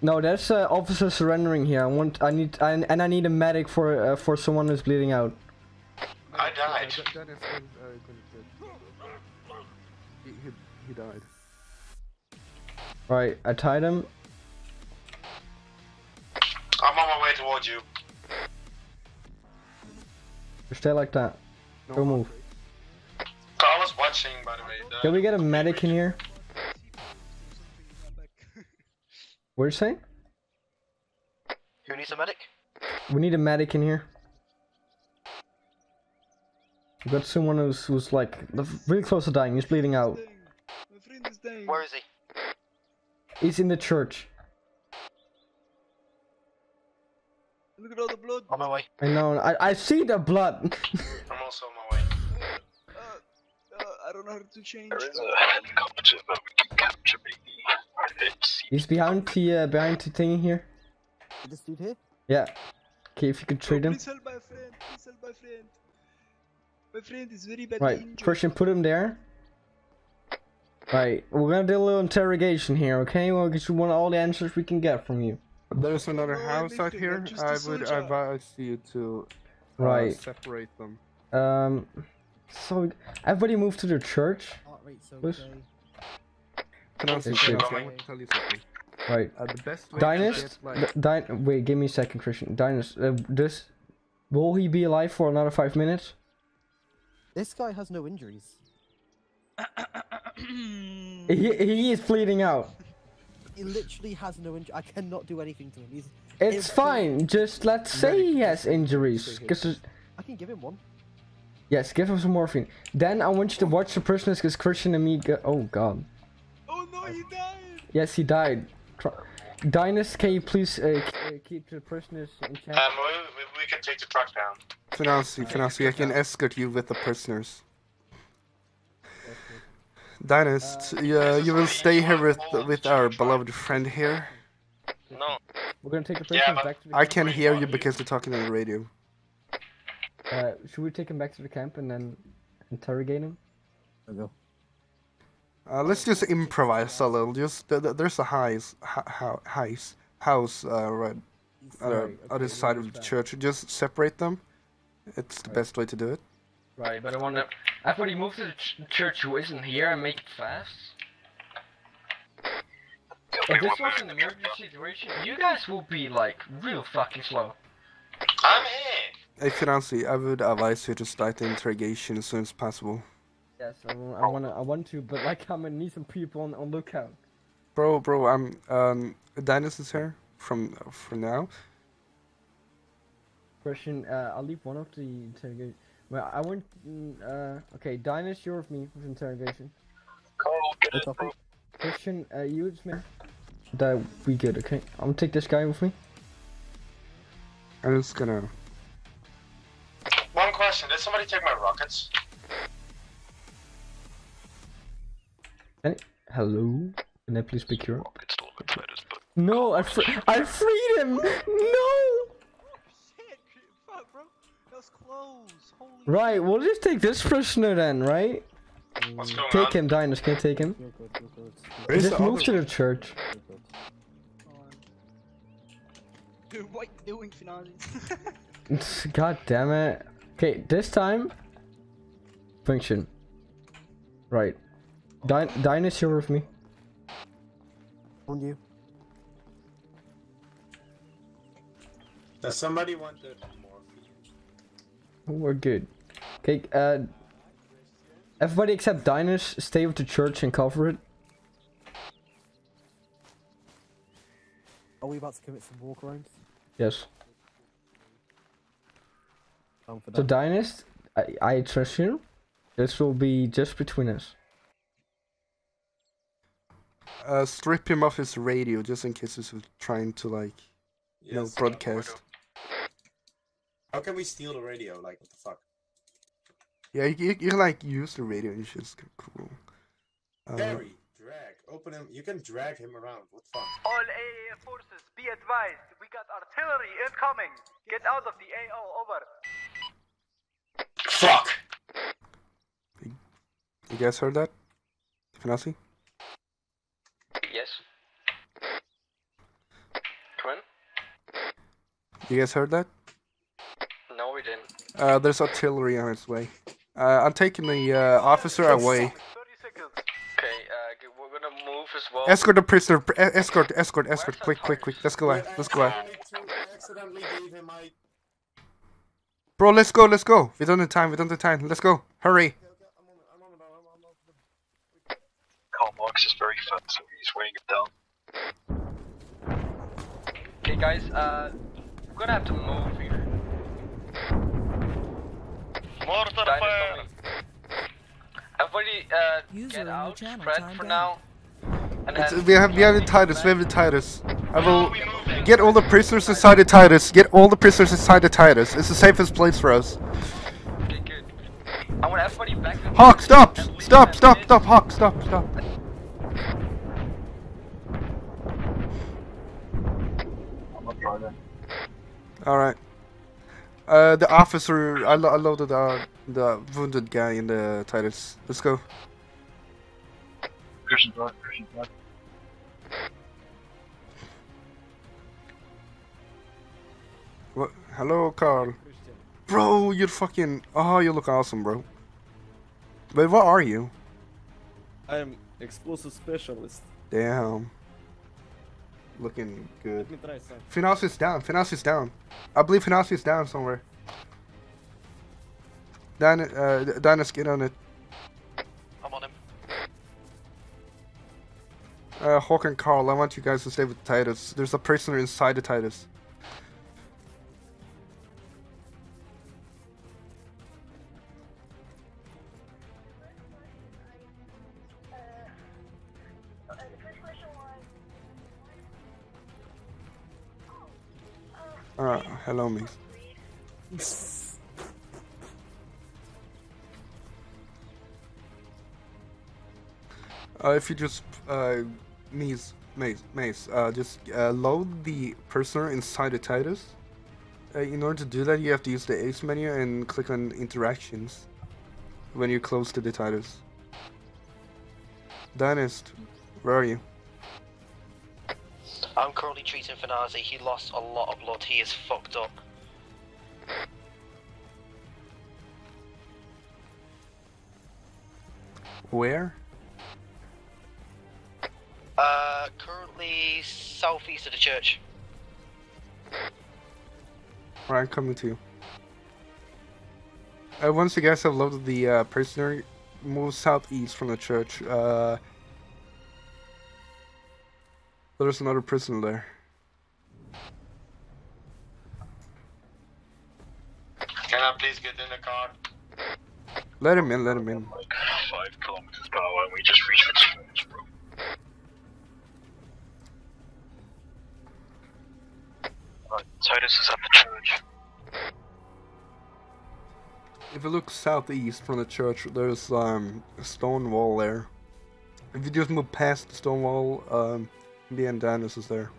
No, there's uh, officers surrendering here. I want, I need, I, and I need a medic for uh, for someone who's bleeding out. I died. He, he, he died. Alright, I tied him. I'm on my way towards you. Just stay like that. No, don't move. I was watching, by the way. The Can we get a medic in here? What are you saying? Who needs a medic? We need a medic in here. We got someone who's, who's like really close to dying. He's bleeding out. My friend is dying. Where is he? He's in the church. Look at all the blood. On my way. I know. I, I see the blood. I'm also on my way. Uh, uh, I don't know how to change. There is a helicopter that we can capture, maybe. He's behind the uh, behind the thing here. This dude here? Yeah. Okay, if you could treat oh, him. Please help my friend. Please help my friend. My friend is very badly right, injured. Christian, put him there. Right, we're gonna do a little interrogation here, okay? We'll get you one of all the answers we can get from you. There's another oh, house out here. I would advise you to uh, right. separate them. Um, so everybody move to the church. Oh, wait, so can I say something? Right. Uh, the best way Dynast, get, like... Dyn wait, give me a second, Christian. Dynast, uh, this will he be alive for another five minutes? This guy has no injuries. he, he is bleeding out. He literally has no injury. I cannot do anything to him. He's it's fine. Just let's say he has injuries. Cause I can give him one. Yes, give him some morphine. Then I want you to watch the prisoners because Christian and me go oh god. Oh no, he died. Yes, he died. Dynast, can you please uh, keep the prisoners in check? Um, we, we can take the truck down. Finazi, Finazi, I can escort you with the prisoners. Dynast, uh, you will stay here with with our beloved friend here. No. We're gonna take the prisoners yeah, back to the I can't hear you because you're talking on the radio. Uh, should we take him back to the camp and then interrogate him? There we go. Uh, let's just improvise a little. Just th th there's a house, house, house uh, right Sorry, other, okay, other side of the that. church. Just separate them. It's the right. best way to do it. Right, but I want to. I thought he moved to the ch church who isn't here and make it fast. If this was an emergency situation, you guys will be like real fucking slow. I'm here. Hey, Finazi, I would advise you to start the interrogation as soon as possible. Yes, I, I wanna, I want to, but like I'm gonna need some people on, on lookout. Bro, bro, I'm, um, Dynast is here from, uh, for now. Question, uh, I'll leave one of the interrogation. Well, I want, uh, okay, Dynast, you're with me with interrogation. Carl, get it, bro. Question, uh, you, it's me. That we good, okay? I'm gonna take this guy with me. I'm just gonna... One question, did somebody take my rockets? Any Hello? Can I please pick you up? No, I free I freed him! No! Shit, fuck bro. That was close. Holy right, we'll just take this prisoner then, right? What's going take on? him, Dynast, can you take him? Just move to the church. Dude, what are you doing, Finazi? God damn it. Okay, this time function. Right. Dyn Dynast, you're with me. On you. Does somebody want the morphine? We're good. Okay, uh... everybody except Dynast, stay with the church and cover it. Are we about to commit some walk-arounds? Yes. So Dynast, I, I trust you. This will be just between us. Uh, strip him off his radio, just in case he's trying to, like, yes, you know, broadcast. How can we steal the radio? Like, what the fuck? Yeah, you, you, you can, like, use the radio and shit's cool. Uh, Barry, drag, open him, you can drag him around, what the fuck? All A A F forces, be advised, we got artillery incoming! Get out of the A O, over! Fuck! You guys heard that? Finazi? Yes. You guys heard that? No, we didn't. Uh, there's artillery on its way. Uh, I'm taking the uh, officer away. As well. Escort the prisoner. Escort, escort, escort. Quick, quick, quick. Let's go out. Let's go out. Bro, let's go, let's go. We don't have time, we don't have time. Let's go. Hurry. Carl Marx is very fun, so he's weighing it down. Okay, guys, uh, we're gonna have to move here. Mortar fire! Everybody, uh, get out, spread for now. It's, we have we have the Titus, we have the Titus. I will get all the prisoners inside the Titus. Get all the prisoners inside the Titus. It's the safest place for us. Okay, good. I want everybody back. Hawk, stop! Stop, stop, stop, Hawk, stop, stop. Alright. Uh, the officer, I, lo I loaded uh, the wounded guy in the Titus. Let's go. Christian, go ahead, Christian, go ahead. What? Hello, Carl. Christian. Bro, you're fucking. Oh, you look awesome, bro. But what are you? I am explosive specialist. Damn. Looking good. Let me try something. Finazi is down. Finazi is down. I believe Finazi is down somewhere. Dyn uh, Dynast, get on it. I'm on him. Uh, Hawk and Carl, I want you guys to stay with Titus. There's a prisoner inside the Titus. Alright, hello, Mace. Uh, if you just, uh, Mace, Mace, Mace, uh, just uh, load the prisoner inside the Titus. Uh, in order to do that, you have to use the Ace menu and click on interactions when you're close to the Titus. Dynast, where are you? I'm currently treating Finazi. He lost a lot of blood. He is fucked up. Where? Uh, currently southeast of the church. Alright, I'm coming to you. Uh, once you guys have loaded the uh, prisoner, move southeast from the church. Uh, There's another prisoner there. Can I please get in the car? Let him in, let him in. Like five kilometers per hour and we just reached the church, bro. Right, Titus is at the church. If you look southeast from the church, there's um, a stone wall there. If you just move past the stone wall, um... B and Dinus is there.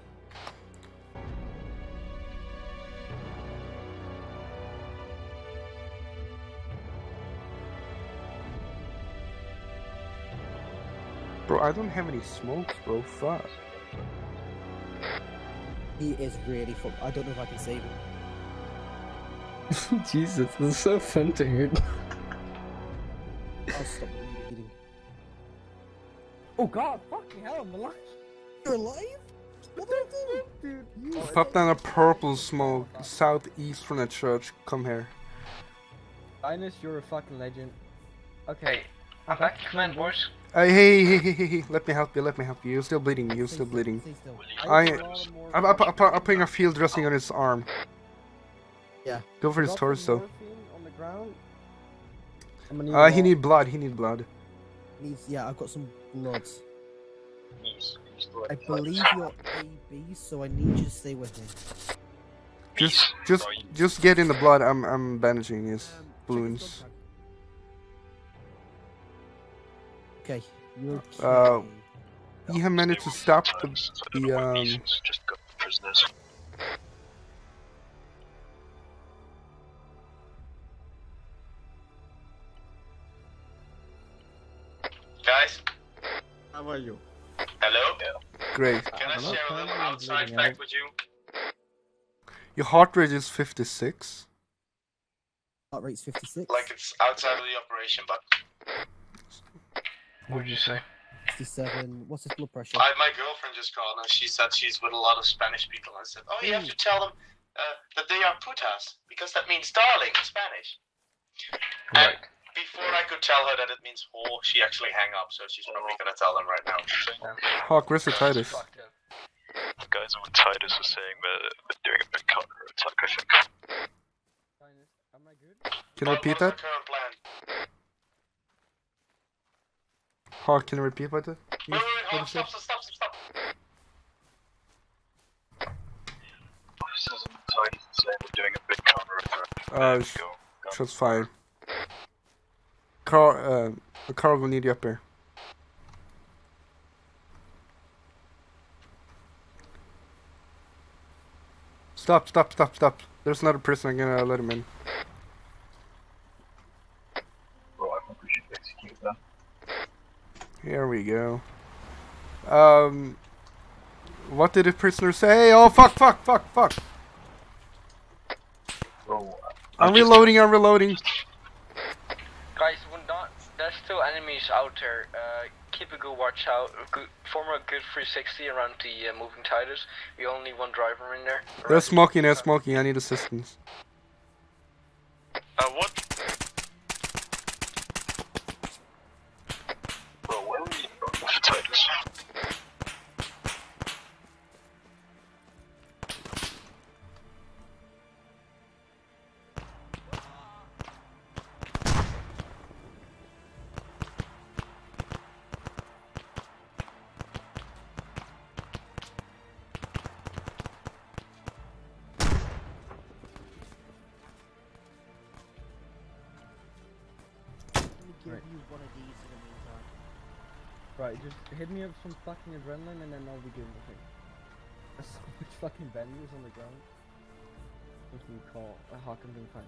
Bro, I don't have any smokes, bro. Fuck. He is really fucked. I don't know if I can save him. Jesus, this is so fun to hear. I'll stop reading. Oh god, fucking hell, I'm alive. You're alive? What the fuck, dude? You pop down a purple smoke southeast from the church. Come here. Dinus, you're a fucking legend. Okay. Hey, I'm back to command, boys. Hey, hey, hey, hey, hey, hey, let me help you, let me help you. You're still bleeding, you're still bleeding. I, I'm, I'm, I'm, I'm putting a field dressing on his arm. Yeah. Go for his torso. Uh, he need blood, he need blood. Yeah, I've got some blood. I believe you're A B, so I need you to stay with me. Just, just, just get in the blood. I'm, I'm bandaging his um, balloons. Okay. You're uh, we have managed to stop the, the um. Guys, how are you? Hello? Great. Can I share a little outside fact with you? Your heart rate is fifty-six. Heart rate's fifty-six? Like it's outside of the operation, but... What did you say? sixty-seven. What's his blood pressure? I, my girlfriend just called and she said she's with a lot of Spanish people. I said, oh, you mm. have to tell them uh, that they are putas, because that means darling in Spanish. Right. And before I could tell her that it means whore, she actually hang up, so she's probably going to tell them right now. Hawk, where's the Titus? The guys on Titus are saying that they're doing a big counter attack, I think. Am I good? Can you repeat that? Hawk, can you repeat that? Wait, wait, Hawk, stop, stop, stop, stop! Officers on Titus are saying they're doing a big counter attack. Uh, sh go. Shots fired. Carl, uh, Carl will need you up here. Stop, stop, stop, stop. There's another person, I'm gonna let him in. Well, I think we should execute that. Here we go. Um... What did the prisoner say? Oh, fuck, fuck, fuck, fuck! Well, I'm, I'm reloading, I'm reloading! Guys, we're not, there's still enemies out there. Uh, keep a good watch out. Good, form a good three sixty around the uh, moving Titus. We only need one driver in there. They're smoking, they're smoking. I need assistance. Uh, what? Bro, where are we going with Titus? Hit me up with some fucking adrenaline and then I'll be doing the thing. There's so much fucking venues on the ground. What do we call? A Hawk, I'm doing fine.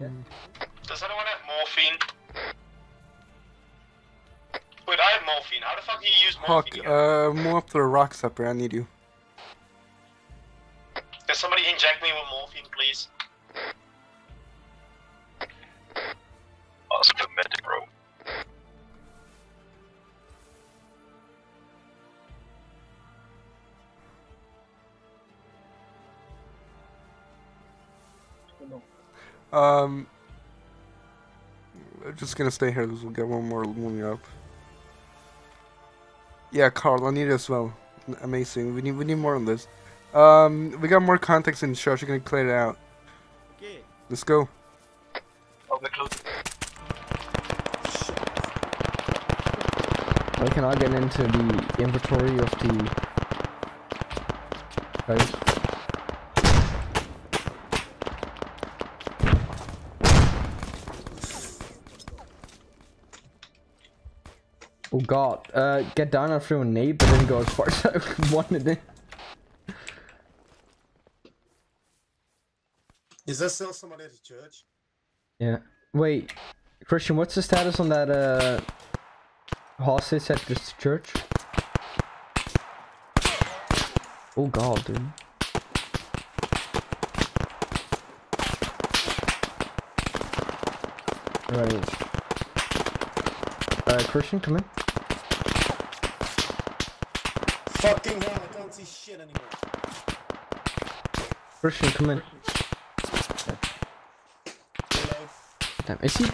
Yeah. Does anyone have morphine? Wait, I have morphine. How the fuck do you use morphine? Hawk, uh, move up to the rocks up here. I need you. Can somebody inject me with morphine, please? Ask for medic, bro. Um, I'm just gonna stay here because we'll get one more moving up. Yeah, Carl, I need it as well. Amazing. We need we need more on this. Um, we got more context in the show. She's gonna clear it out. Okay. Let's go. Oh, they're close. I can I get into the inventory of the guys? Oh god, uh, get down and threw a nade, but didn't go as far as I wanted it. Is there still somebody at the church? Yeah. Wait, Kristian, what's the status on that, uh, hostage at this church? Oh god, dude. Right. Uh, Kristian, come in. Fucking hell, I can't see shit anymore. Kristian, come in. Damn, is he?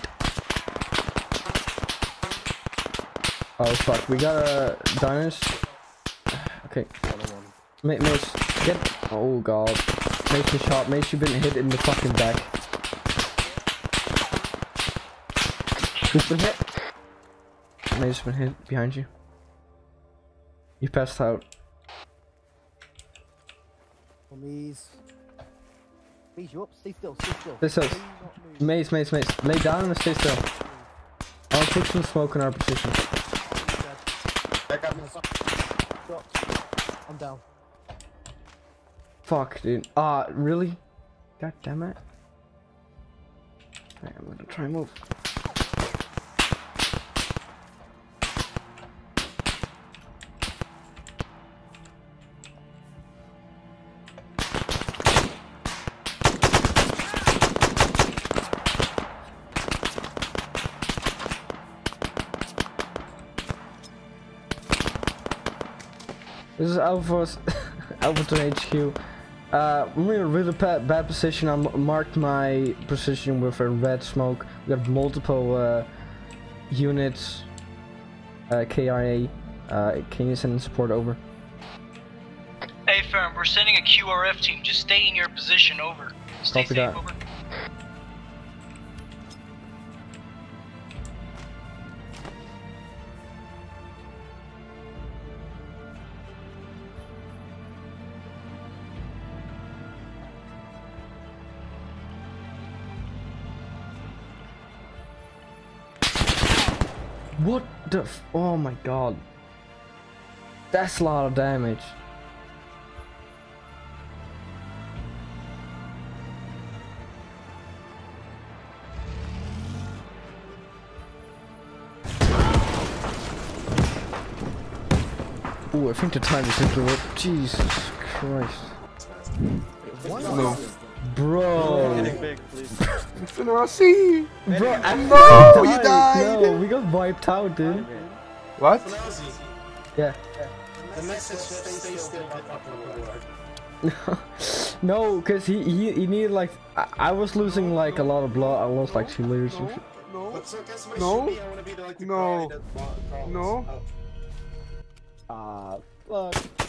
Oh fuck, we got a Dynast. Okay. Mate, Mace, get. Oh god. Mace, you shot. Mace, you've been hit in the fucking back. Who's been hit? Mace has been hit behind you. You passed out. Please. Please, you up. Stay still, stay still. Stay still. Mace, Mace, Mace. Lay down and stay still. I'll put some smoke in our position. I'm down. Fuck, dude. Ah, uh, really? God damn it. Alright, I'm gonna try and move. This is Alpha's Alphaton H Q. Uh, we're in a really bad, bad position. I marked my position with a red smoke. We got multiple uh, units. Uh, K I A, uh, can you send support over? Hey firm, we're sending a Q R F team. Just stay in your position, over. Stay Copy safe, that. Over. What the f- oh my god. That's a lot of damage. Ooh, I think the time is into it. Jesus Christ. No. Bro. Phenosi. Bro, I know you died. No, we got wiped out, dude. What? Yeah. No, because he, he he needed like I, I was losing like a lot of blood. I lost like two liters. No. No. No. No. Ah, fuck.